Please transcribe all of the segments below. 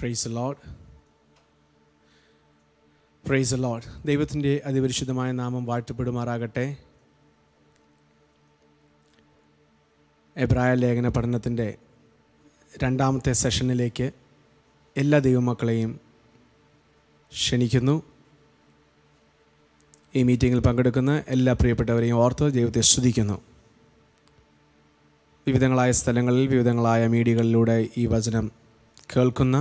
Praise the Lord. ദൈവത്തിൻ്റെ അതിപരിശുദ്ധമായ നാമം വാഴ്ത്തപ്പെടുമാറാകട്ടെ. എബ്രായ ലേഖന പഠനത്തിൻ്റെ രണ്ടാമത്തെ സെഷനിലേക്ക് എല്ലാ ദൈവമക്കളെയും ക്ഷണിക്കുന്നു. ഈ മീറ്റിങ്ങിൽ പങ്കെടുക്കുന്ന എല്ലാ പ്രിയപ്പെട്ടവരെയും ഓർത്ത് ദൈവത്തെ സ്തുതിക്കുന്നു. വിവിധങ്ങളായ സ്ഥലങ്ങളിൽ വിവിധങ്ങളായ മീഡിയകളിലൂടെ ഈ വചനം കേൾക്കുന്ന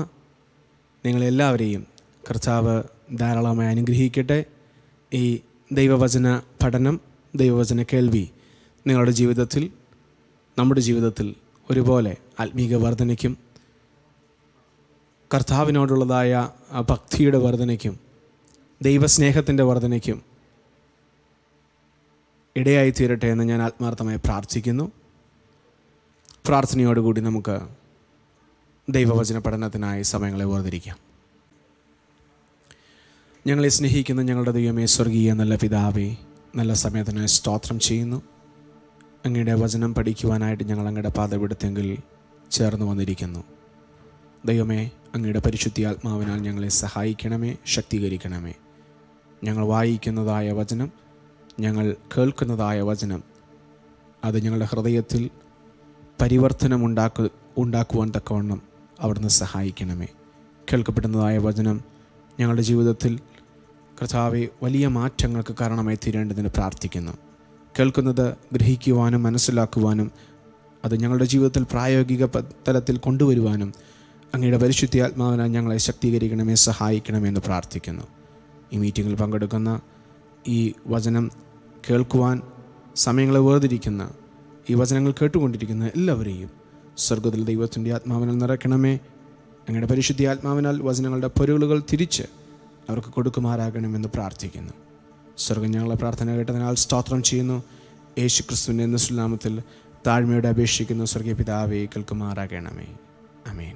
നിങ്ങളെല്ലാവരെയും കർത്താവ് ധാരാളമായി അനുഗ്രഹിക്കട്ടെ. ഈ ദൈവവചന പഠനം, ദൈവവചന കേൾവി നിങ്ങളുടെ ജീവിതത്തിൽ, നമ്മുടെ ജീവിതത്തിൽ ഒരുപോലെ ആത്മീക വർധനയ്ക്കും കർത്താവിനോടുള്ളതായ ഭക്തിയുടെ വർധനയ്ക്കും ദൈവസ്നേഹത്തിൻ്റെ വർധനയ്ക്കും ഇടയായിത്തീരട്ടെ എന്ന് ഞാൻ ആത്മാർത്ഥമായി പ്രാർത്ഥിക്കുന്നു. പ്രാർത്ഥനയോടുകൂടി നമുക്ക് ദൈവവചന പഠനത്തിനായി സമയങ്ങളെ വേർതിരിക്കാം. ഞങ്ങളെ സ്നേഹിക്കുന്ന ഞങ്ങളുടെ ദൈവമേ, സ്വർഗീയ നല്ല പിതാവേ, നല്ല സമയത്തിനായി സ്തോത്രം ചെയ്യുന്നു. അങ്ങയുടെ വചനം പഠിക്കുവാനായിട്ട് ഞങ്ങൾ അങ്ങയുടെ പാതവിടുത്തെങ്കിൽ ചേർന്ന് വന്നിരിക്കുന്നു. ദൈവമേ, അങ്ങയുടെ പരിശുദ്ധിയാത്മാവിനാൽ ഞങ്ങളെ സഹായിക്കണമേ, ശക്തീകരിക്കണമേ. ഞങ്ങൾ വായിക്കുന്നതായ വചനം, ഞങ്ങൾ കേൾക്കുന്നതായ വചനം, അത് ഞങ്ങളുടെ ഹൃദയത്തിൽ പരിവർത്തനം ഉണ്ടാക്കുവാൻ തക്കവണ്ണം അവിടുന്ന് സഹായിക്കണമേ. കേൾക്കപ്പെടുന്നതായ വചനം ഞങ്ങളുടെ ജീവിതത്തിൽ കർത്താവെ വലിയ മാറ്റങ്ങൾക്ക് കാരണമായി തീരേണ്ടതിന് പ്രാർത്ഥിക്കുന്നു. കേൾക്കുന്നത് ഗ്രഹിക്കുവാനും മനസ്സിലാക്കുവാനും അത് ഞങ്ങളുടെ ജീവിതത്തിൽ പ്രായോഗിക തലത്തിൽ കൊണ്ടുവരുവാനും അങ്ങയുടെ പരിശുദ്ധിയാത്മാവിനാൽ ഞങ്ങളെ ശക്തീകരിക്കണമേ, സഹായിക്കണമെന്ന് പ്രാർത്ഥിക്കുന്നു. ഈ മീറ്റിങ്ങിൽ പങ്കെടുക്കുന്ന, ഈ വചനം കേൾക്കുവാൻ സമയങ്ങളെ വേർതിരിക്കുന്ന, ഈ വചനങ്ങൾ കേട്ടുകൊണ്ടിരിക്കുന്ന എല്ലാവരെയും സ്വർഗത്തിൽ ദൈവത്തിൻ്റെ ആത്മാവിനാൽ നിറയ്ക്കണമേ. അങ്ങയുടെ പരിശുദ്ധിയാത്മാവിനാൽ വചനങ്ങളുടെ പൊരുളുകൾ തിരിച്ച് അവർക്ക് കൊടുക്കുമാറാകണമെന്ന് പ്രാർത്ഥിക്കുന്നു. സ്വർഗം ഞങ്ങളെ പ്രാർത്ഥന കേട്ടതിനാൽ സ്തോത്രം ചെയ്യുന്നു. യേശു ക്രിസ്തുവിൻ്റെ നാമത്തിൽ താഴ്മയോടെ അപേക്ഷിക്കുന്നു. സ്വർഗീയ പിതാവേ, കേൾക്കുമാറാകണമേ. ആമേൻ.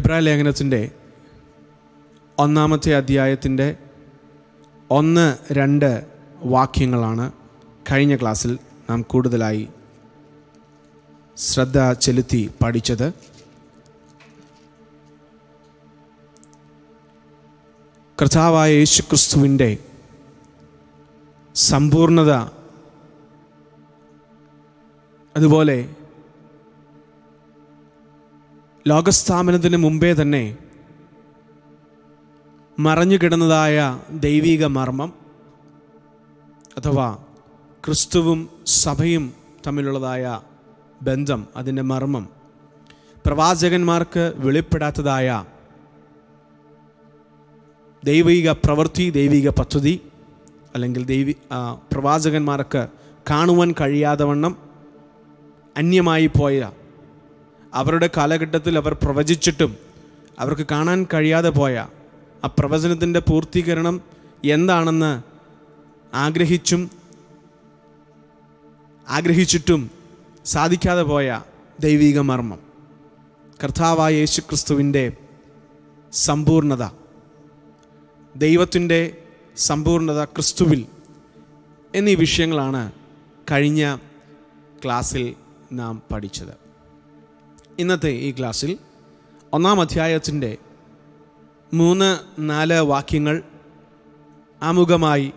എബ്രായ ലേഖനത്തിൻ്റെ 1-ാമത്തെ അധ്യായത്തിൻ്റെ 1-2 വാക്യങ്ങളാണ് കഴിഞ്ഞ ക്ലാസ്സിൽ നാം കൂടുതലായി ശ്രദ്ധ ചെലുത്തി പഠിച്ചത്. കർത്താവായ യേശുക്രിസ്തുവിൻ്റെ സമ്പൂർണത, അതുപോലെ ലോകസ്ഥാപനത്തിന് മുമ്പേ തന്നെ മറഞ്ഞുകിടന്നതായ ദൈവിക മർമ്മം, അഥവാ ക്രിസ്തുവും സഭയും തമ്മിലുള്ളതായ ബന്ധം, അതിൻ്റെ മർമ്മം, പ്രവാചകന്മാർക്ക് വെളിപ്പെടാത്തതായ ദൈവിക പ്രവൃത്തി, ദൈവിക പദ്ധതി, അല്ലെങ്കിൽ പ്രവാചകന്മാർക്ക് കാണുവാൻ കഴിയാത്തവണ്ണം അന്യമായി പോയ, അവരുടെ കാലഘട്ടത്തിൽ അവർ പ്രവചിച്ചിട്ടും അവർക്ക് കാണാൻ കഴിയാതെ പോയ ആ പ്രവചനത്തിൻ്റെ പൂർത്തീകരണം എന്താണെന്ന് ആഗ്രഹിച്ചിട്ടും സാധിക്കാതെ പോയ ദൈവിക മർമ്മം, കർത്താവായ യേശുക്രിസ്തുവിൻ്റെ സമ്പൂർണത, ദൈവത്തിൻ്റെ സമ്പൂർണത ക്രിസ്തുവിൽ എന്നീ വിഷയങ്ങളാണ് കഴിഞ്ഞ ക്ലാസ്സിൽ നാം പഠിച്ചത്. ഇന്നത്തെ ഈ ക്ലാസ്സിൽ 1-ാം അധ്യായത്തിൻ്റെ 3-4 വാക്യങ്ങൾ ആമുഖമായി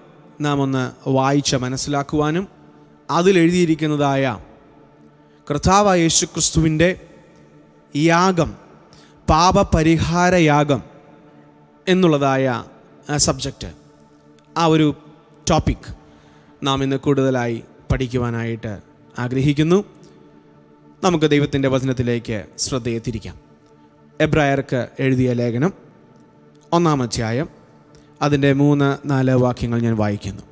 നാം ഒന്ന് വായിച്ച് മനസ്സിലാക്കുവാനും അതിലെഴുതിയിരിക്കുന്നതായ കർത്താവായ യേശുക്രിസ്തുവിൻ്റെ യാഗം, പാപപരിഹാരയാഗം എന്നുള്ളതായ സബ്ജക്റ്റ്, ആ ഒരു ടോപ്പിക് നാം ഇന്ന് കൂടുതലായി പഠിക്കുവാനായിട്ട് ആഗ്രഹിക്കുന്നു. നമുക്ക് ദൈവത്തിൻ്റെ വചനത്തിലേക്ക് ശ്രദ്ധയെ തിരിക്കാം. എബ്രായർക്ക് എഴുതിയ ലേഖനം 1-ാം അധ്യായം അതിൻ്റെ 3-4 വാക്യങ്ങൾ ഞാൻ വായിക്കുന്നു.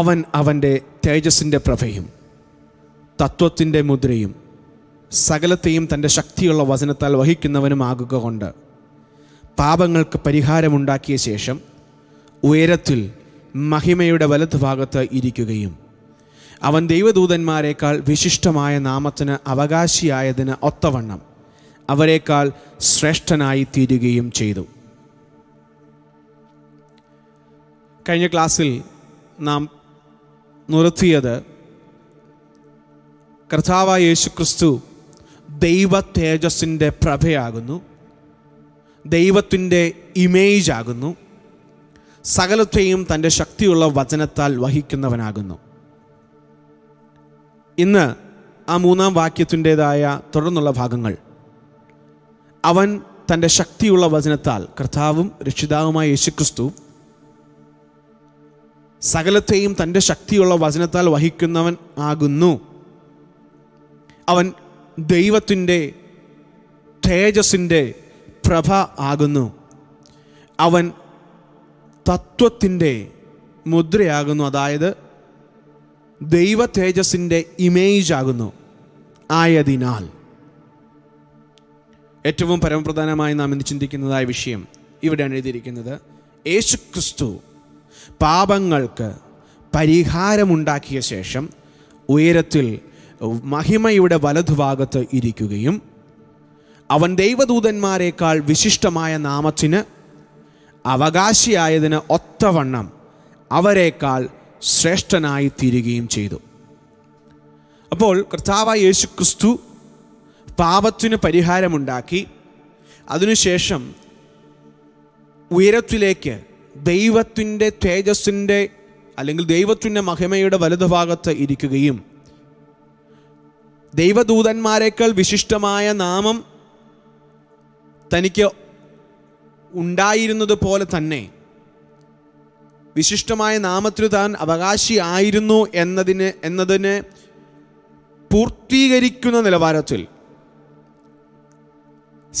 അവൻ അവൻ്റെ തേജസ്സിൻ്റെ പ്രഭയും തത്വത്തിൻ്റെ മുദ്രയും സകലത്തെയും തൻ്റെ ശക്തിയുള്ള വചനത്താൽ വഹിക്കുന്നവനുമാകുക കൊണ്ട് പാപങ്ങൾക്ക് പരിഹാരമുണ്ടാക്കിയ ശേഷം ഉയരത്തിൽ മഹിമയുടെ വലതുഭാഗത്ത് ഇരിക്കുകയും അവൻ ദൈവദൂതന്മാരെക്കാൾ വിശിഷ്ടമായ നാമത്തിന് അവകാശിയായതിന് ഒത്തവണ്ണം അവരെക്കാൾ ശ്രേഷ്ഠനായി തീരുകയും ചെയ്തു. കഴിഞ്ഞ ക്ലാസ്സിൽ നാം നിർത്തിയത് കർത്താവായ യേശുക്രിസ്തു ദൈവ തേജസ്സിൻ്റെ പ്രഭയാകുന്നു, ദൈവത്തിൻ്റെ ഇമേജ് ആകുന്നു, സകലത്തെയും തൻ്റെ ശക്തിയുള്ള വചനത്താൽ വഹിക്കുന്നവനാകുന്നു. ഇന്ന് ആ മൂന്നാം വാക്യത്തിൻ്റേതായ തുടർന്നുള്ള ഭാഗങ്ങൾ അവൻ തൻ്റെ ശക്തിയുള്ള വചനത്താൽ, കർത്താവും രക്ഷിതാവുമായ യേശുക്രിസ്തു സകലത്തെയും തൻ്റെ ശക്തിയുള്ള വചനത്താൽ വഹിക്കുന്നവൻ ആകുന്നു, അവൻ ദൈവത്തിൻ്റെ തേജസ്സിൻ്റെ പ്രഭ ആകുന്നു, അവൻ തത്വത്തിൻ്റെ മുദ്രയാകുന്നു, അതായത് ദൈവ തേജസ്സിൻ്റെ ഇമേജ് ആകുന്നു. ആയതിനാൽ ഏറ്റവും പരമപ്രധാനമായി നാം ഇന്ന് ചിന്തിക്കുന്നതായ വിഷയം ഇവിടെയാണ് എഴുതിയിരിക്കുന്നത്. യേശുക്രിസ്തു പാപങ്ങൾക്ക് പരിഹാരമുണ്ടാക്കിയ ശേഷം ഉയരത്തിൽ മഹിമയുടെ വലതുഭാഗത്ത് ഇരിക്കുകയും അവൻ ദൈവദൂതന്മാരെക്കാൾ വിശിഷ്ടമായ നാമത്തിന് അവകാശിയായതിന് ഒത്തവണ്ണം അവരെക്കാൾ ശ്രേഷ്ഠനായി തീരുകയും ചെയ്തു. അപ്പോൾ കർത്താവായ യേശുക്രിസ്തു പാപത്തിന് പരിഹാരമുണ്ടാക്കി, അതിനുശേഷം ഉയരത്തിലേക്ക് ദൈവത്തിൻ്റെ തേജസ്സിൻ്റെ അല്ലെങ്കിൽ ദൈവത്തിൻ്റെ മഹിമയുടെ വലതുഭാഗത്ത് ഇരിക്കുകയും ദൈവദൂതന്മാരെക്കാൾ വിശിഷ്ടമായ നാമം തനിക്ക് ഉണ്ടായിരുന്നത് പോലെ തന്നെ വിശിഷ്ടമായ നാമത്തിന് താൻ അവകാശിയായിരുന്നു എന്നതിനെ പൂർത്തീകരിക്കുന്ന നിലവാരത്തിൽ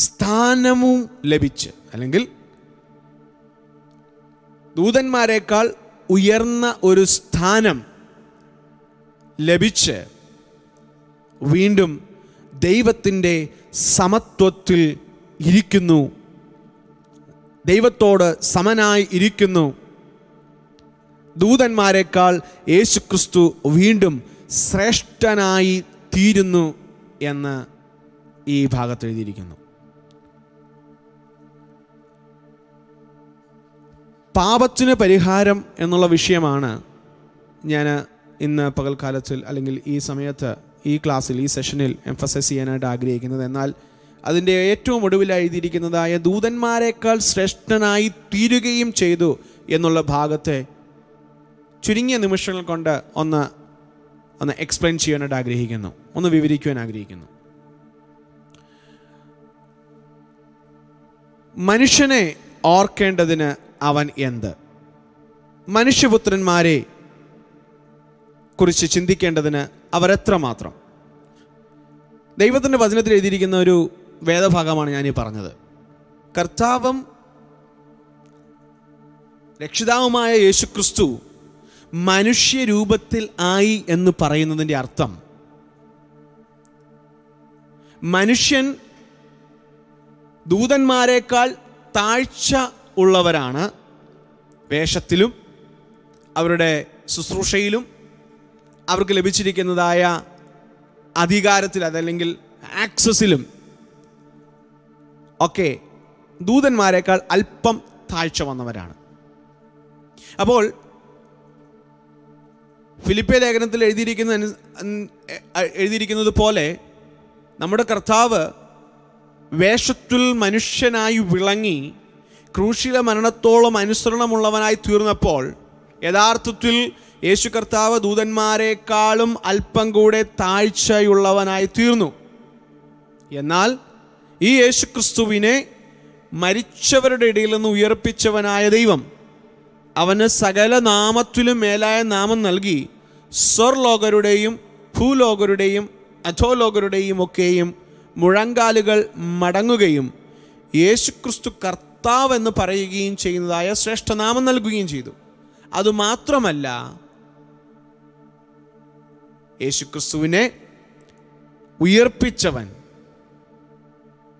സ്ഥാനവും ലഭിച്ച്, അല്ലെങ്കിൽ ദൂതന്മാരെക്കാൾ ഉയർന്ന ഒരു സ്ഥാനം ലഭിച്ച് വീണ്ടും ദൈവത്തിൻ്റെ സമത്വത്തിൽ ഇരിക്കുന്നു, ദൈവത്തോട് സമനായി ഇരിക്കുന്നു. ദൂതന്മാരെക്കാൾ യേശുക്രിസ്തു വീണ്ടും ശ്രേഷ്ഠനായി തീരുന്നു എന്ന് ഈ ഭാഗത്ത് എഴുതിയിരിക്കുന്നു. പാപത്തിന് പരിഹാരം എന്നുള്ള വിഷയമാണ് ഞാൻ ഇന്ന് പകൽക്കാലത്തിൽ അല്ലെങ്കിൽ ഈ സമയത്ത് ഈ ക്ലാസ്സിൽ ഈ സെഷനിൽ എംഫസൈസ് ചെയ്യാനായിട്ട് ആഗ്രഹിക്കുന്നത്. എന്നാൽ അതിൻ്റെ ഏറ്റവും ഒടുവിലായി എഴുതിയിരിക്കുന്നതായ ദൂതന്മാരെക്കാൾ ശ്രേഷ്ഠനായി തീരുകയും ചെയ്തു എന്നുള്ള ഭാഗത്തെ ചുരുങ്ങിയ നിമിഷങ്ങൾ കൊണ്ട് ഒന്ന് എക്സ്പ്ലെയിൻ ചെയ്യാനായിട്ട് ആഗ്രഹിക്കുന്നു, ഒന്ന് വിവരിക്കുവാൻ ആഗ്രഹിക്കുന്നു. മനുഷ്യനെ ഓർക്കേണ്ടതിന് അവൻ എന്ത്? മനുഷ്യപുത്രന്മാരെ കുറിച്ച് ചിന്തിക്കേണ്ടതിന് അവരെത്ര മാത്രം? ദൈവത്തിൻ്റെ വചനത്തിൽ എഴുതിയിരിക്കുന്ന ഒരു വേദഭാഗമാണ് ഞാനീ പറഞ്ഞത്. കർത്താവും രക്ഷിതാവുമായ യേശുക്രിസ്തു മനുഷ്യരൂപത്തിൽ ആയി എന്ന് പറയുന്നതിൻ്റെ അർത്ഥം മനുഷ്യൻ ദൂതന്മാരെക്കാൾ താഴ്ച ഉള്ളവരാണ്, വേഷത്തിലും അവരുടെ ശുശ്രൂഷയിലും അവർക്ക് ലഭിച്ചിരിക്കുന്നതായ അധികാരത്തിൽ അതല്ലെങ്കിൽ ആക്സസിലും ഒക്കെ ദൂതന്മാരെക്കാൾ അല്പം താഴ്ച വന്നവരാണ്. അപ്പോൾ ഫിലിപ്പിയ ലേഖനത്തിൽ എഴുതിയിരിക്കുന്നത് പോലെ നമ്മുടെ കർത്താവ് വേഷത്തിൽ മനുഷ്യനായി വിളങ്ങി ക്രൂശിലെ മരണത്തോളം അനുസരണമുള്ളവനായി തീർന്നപ്പോൾ യഥാർത്ഥത്തിൽ യേശു കർത്താവ് ദൂതന്മാരെക്കാളും അല്പം കൂടെ താഴ്ചയുള്ളവനായി തീർന്നു. എന്നാൽ ഈ യേശു ക്രിസ്തുവിനെ മരിച്ചവരുടെ ഇടയിൽ നിന്ന് ഉയർപ്പിച്ചവനായ ദൈവം അവന് സകല നാമത്തിലും മേലായ നാമം നൽകി സ്വർലോകരുടെയും ഭൂലോകരുടെയും അധോലോകരുടെയും ഒക്കെയും മുഴങ്കാലുകൾ മടങ്ങുകയും യേശുക്രിസ്തു കർത്താവെന്ന് പറയുകയും ചെയ്യുന്നതായ ശ്രേഷ്ഠനാമം നൽകുകയും ചെയ്തു. അതുമാത്രമല്ല, യേശുക്രിസ്തുവിനെ ഉയർപ്പിച്ചവൻ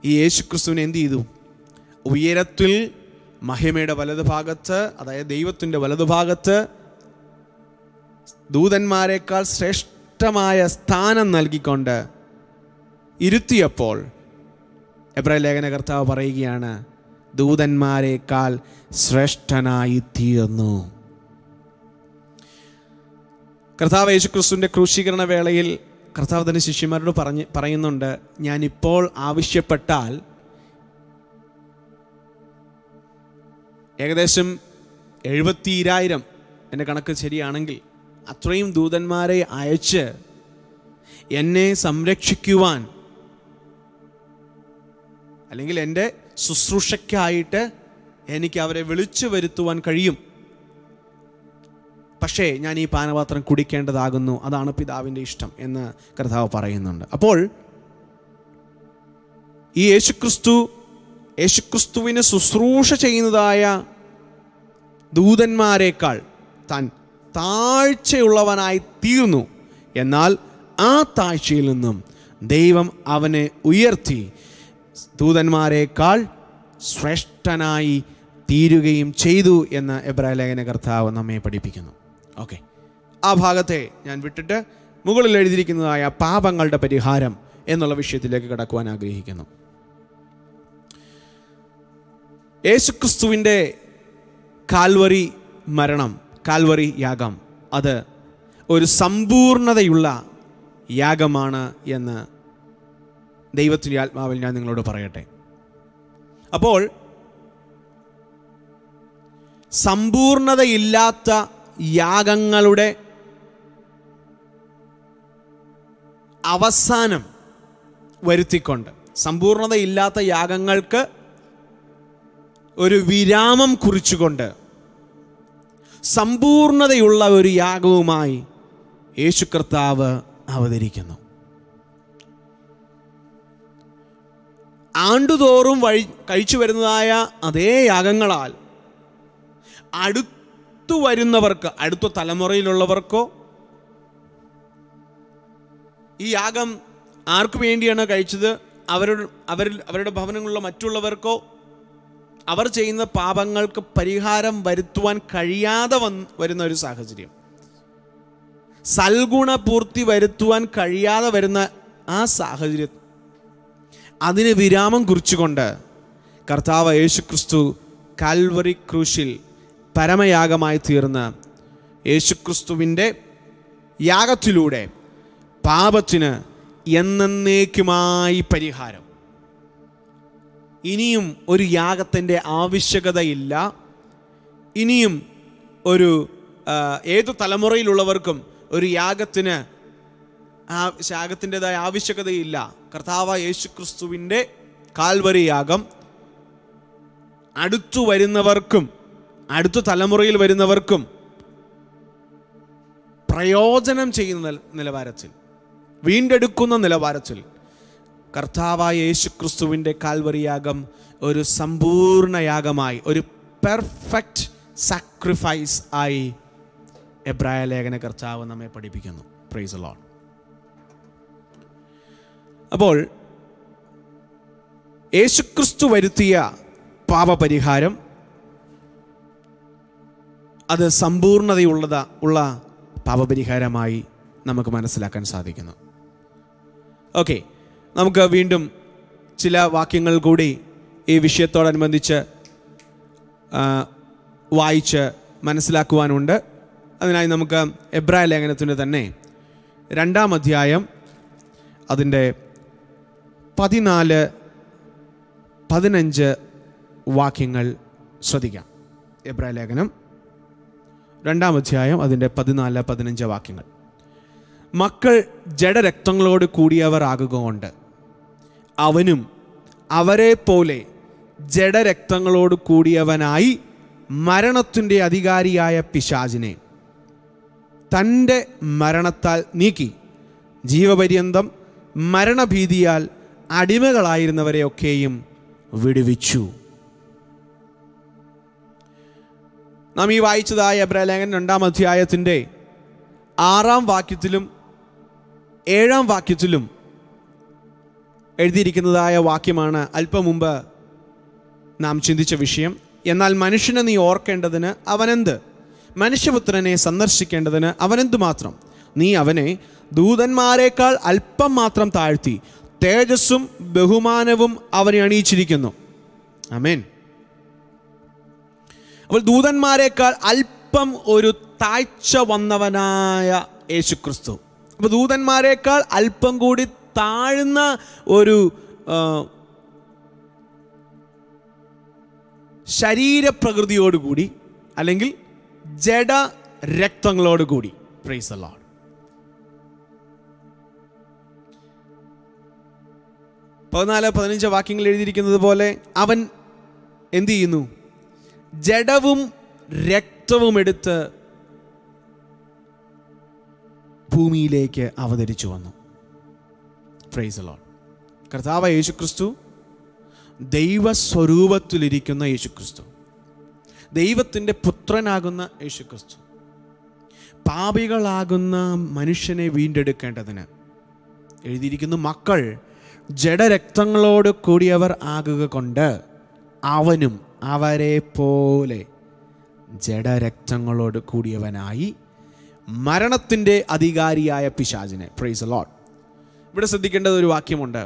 ഈ യേശുക്രിസ്തുവിനെ എന്ത് ചെയ്തു? ഉയരത്തിൽ മഹിമയുടെ വലതുഭാഗത്ത്, അതായത് ദൈവത്തിൻ്റെ വലതുഭാഗത്ത് ദൂതന്മാരെക്കാൾ ശ്രേഷ്ഠമായ സ്ഥാനം നൽകിക്കൊണ്ട് ഇരുത്തിയപ്പോൾ എബ്രായലേഖന കർത്താവ് പറയുകയാണ്, ദൂതന്മാരെക്കാൾ ശ്രേഷ്ഠനായി തീർന്നു. കർത്താവ് യേശുക്രിസ്തുവിൻ്റെ ക്രൂശീകരണ വേളയിൽ കർത്താവ് തന്നെ ശിഷ്യന്മാരോട് പറയുന്നുണ്ട്, ഞാനിപ്പോൾ ആവശ്യപ്പെട്ടാൽ ഏകദേശം 72,000 എൻ്റെ കണക്ക് ശരിയാണെങ്കിൽ അത്രയും ദൂതന്മാരെ അയച്ച് എന്നെ സംരക്ഷിക്കുവാൻ അല്ലെങ്കിൽ എൻ്റെ ശുശ്രൂഷയ്ക്കായിട്ട് എനിക്ക് അവരെ വിളിച്ചു വരുത്തുവാൻ കഴിയും. പക്ഷേ ഞാൻ ഈ പാനപാത്രം കുടിക്കേണ്ടതാകുന്നു, അതാണ് പിതാവിൻ്റെ ഇഷ്ടം എന്ന് കർത്താവ് പറയുന്നുണ്ട്. അപ്പോൾ ഈ യേശുക്രിസ്തുവിന് ശുശ്രൂഷ ചെയ്യുന്നതായ ദൂതന്മാരെക്കാൾ താൻ താഴ്ചയുള്ളവനായി തീർന്നു. എന്നാൽ ആ താഴ്ചയിൽ നിന്നും ദൈവം അവനെ ഉയർത്തി ദൂതന്മാരെക്കാൾ ശ്രേഷ്ഠനായി തീരുകയും ചെയ്തു എന്ന് എബ്രായലേഖന കർത്താവ് നമ്മെ പഠിപ്പിക്കുന്നു. ഓക്കെ, ആ ഭാഗത്തെ ഞാൻ വിട്ടിട്ട് മുകളിൽ എഴുതിയിരിക്കുന്നതായ പാപങ്ങളുടെ പരിഹാരം എന്നുള്ള വിഷയത്തിലേക്ക് കടക്കുവാൻ ആഗ്രഹിക്കുന്നു. യേശുക്രിസ്തുവിൻ്റെ കാൽവറി മരണം, കാൽവറി യാഗം, അത് ഒരു സമ്പൂർണതയുള്ള യാഗമാണ് എന്ന് ദൈവത്തിൻ്റെ ആത്മാവിൽ ഞാൻ നിങ്ങളോട് പറയട്ടെ. അപ്പോൾ സമ്പൂർണതയില്ലാത്ത യാഗങ്ങളുടെ അവസാനം വരുത്തിക്കൊണ്ട്, സമ്പൂർണതയില്ലാത്ത യാഗങ്ങൾക്ക് ഒരു വിരാമം കുറിച്ചുകൊണ്ട് സമ്പൂർണതയുള്ള ഒരു യാഗവുമായി യേശു കർത്താവ് അവതരിക്കുന്നു. ആണ്ടുതോറും കഴിച്ചു വരുന്നതായ അതേ യാഗങ്ങളാൽ അടുത്തു വരുന്നവർക്ക്, അടുത്ത തലമുറയിലുള്ളവർക്കോ ഈ യാഗം ആർക്കു വേണ്ടിയാണ് കഴിച്ചത്, അവരുടെ ഭവനങ്ങളിലുള്ള മറ്റുള്ളവർക്കോ അവർ ചെയ്യുന്ന പാപങ്ങൾക്ക് പരിഹാരം വരുത്തുവാൻ കഴിയാതെ വരുന്ന ഒരു സാഹചര്യം, സൽഗുണ പൂർത്തി വരുത്തുവാൻ കഴിയാതെ വരുന്ന ആ സാഹചര്യം, അതിന് വിരാമം കുറിച്ചുകൊണ്ട് കർത്താവ് യേശുക്രിസ്തു കാൽവറി ക്രൂശിൽ പരമയാഗമായി തീർന്ന യേശുക്രിസ്തുവിൻ്റെ യാഗത്തിലൂടെ പാപത്തിന് എന്നേക്കുമായി പരിഹാരം, ഇനിയും ഒരു യാഗത്തിൻ്റെ ആവശ്യകതയില്ല, ഇനിയും ഒരു ഏതു തലമുറയിലുള്ളവർക്കും ഒരു യാഗത്തിൻ്റെതായ ആവശ്യകതയില്ല. കർത്താവ് യേശുക്രിസ്തുവിൻ്റെ കാൽവരി യാഗം അടുത്തു വരുന്നവർക്കും അടുത്ത തലമുറയിൽ വരുന്നവർക്കും പ്രയോജനം ചെയ്യുന്ന നിലവാരത്തിൽ, വീണ്ടെടുക്കുന്ന നിലവാരത്തിൽ കർത്താവായ യേശുക്രിസ്തുവിൻ്റെ കാൽവരിയാഗം ഒരു സമ്പൂർണ്ണ യാഗമായി, ഒരു പെർഫെക്റ്റ് സാക്രിഫൈസ് ആയി എബ്രായ ലേഖന കർത്താവ് നമ്മെ പഠിപ്പിക്കുന്നു. Praise the Lord. അപ്പോൾ യേശുക്രിസ്തു വരുത്തിയ പാപപരിഹാരം അത് സമ്പൂർണതയുള്ള പാപപരിഹാരമായി നമുക്ക് മനസ്സിലാക്കാൻ സാധിക്കുന്നു. ഓക്കെ, നമുക്ക് വീണ്ടും ചില വാക്യങ്ങൾ കൂടി ഈ വിഷയത്തോടനുബന്ധിച്ച് വായിച്ച് മനസ്സിലാക്കുവാനുണ്ട്. അതിനായി നമുക്ക് എബ്രായ ലേഖനത്തിൻ്റെ തന്നെ 2-ാം അധ്യായം അതിൻ്റെ 14-15 വാക്യങ്ങൾ ശ്രദ്ധിക്കാം. എബ്രായ ലേഖനം 2-ാം അധ്യായം അതിൻ്റെ 14-15 വാക്യങ്ങൾ. മക്കൾ ജഡരക്തങ്ങളോട് കൂടിയവർ ആകുകൊണ്ട് അവനും അവരെ പോലെ ജഡരക്തങ്ങളോട് കൂടിയവനായി മരണത്തിൻ്റെ അധികാരിയായ പിശാചിനെ തൻ്റെ മരണത്താൽ നീക്കി ജീവപര്യന്തം മരണഭീതിയാൽ അടിമകളായിരുന്നവരെയൊക്കെയും വിടുവിച്ചു. നാം ഈ വായിച്ചതായ എബ്രായ ലേഖനം 2-ാം അധ്യായത്തിൻ്റെ 6-ാം വാക്യത്തിലും 7-ാം വാക്യത്തിലും എഴുതിയിരിക്കുന്നതായ വാക്യമാണ് അല്പം മുമ്പ് നാം ചിന്തിച്ച വിഷയം. എന്നാൽ മനുഷ്യനെ നീ ഓർക്കേണ്ടതിന് അവനെന്ത്, മനുഷ്യപുത്രനെ സന്ദർശിക്കേണ്ടതിന് അവനെന്തു മാത്രം, നീ അവനെ ദൂതന്മാരെക്കാൾ അല്പം മാത്രം താഴ്ത്തി തേജസ്സും ബഹുമാനവും അവനെ അണിയിച്ചിരിക്കുന്നു. ആമേൻ. അപ്പോൾ ദൂതന്മാരെക്കാൾ അല്പം ഒരു താഴ്ച വന്നവനായ യേശുക്രിസ്തു, അപ്പോൾ ദൂതന്മാരെക്കാൾ അല്പം കൂടി താഴ്ന്ന ഒരു ശരീരപ്രകൃതിയോടുകൂടി അല്ലെങ്കിൽ ജഡ രക്തങ്ങളോടുകൂടി പ്രൈസ് ദി ലോർഡ്. പതിനാല് 15 വാക്യങ്ങൾ എഴുതിയിരിക്കുന്നത് പോലെ അവൻ എന്തു ചെയ്യുന്നു? ജഡവും രക്തവും എടുത്ത് ഭൂമിയിലേക്ക് അവതരിച്ചു വന്നു. Praise the Lord. കർത്താവായ യേശുക്രിസ്തു, ദൈവസ്വരൂപത്തിലിരിക്കുന്ന യേശുക്രിസ്തു, ദൈവത്തിൻ്റെ പുത്രനാകുന്ന യേശുക്രിസ്തു, പാപികളാകുന്ന മനുഷ്യനെ വീണ്ടെടുക്കേണ്ടതിന് എഴുതിയിരിക്കുന്നു, മക്കൾ ജഡരക്തങ്ങളോട് കൂടിയവർ ആകുക കൊണ്ട് അവനും അവരെ പോലെ ജഡരക്തങ്ങളോട് കൂടിയവനായി മരണത്തിൻ്റെ അധികാരിയായ പിശാചിനെ. Praise the Lord. ഇവിടെ ശ്രദ്ധിക്കേണ്ടത് ഒരു വാക്യമുണ്ട്.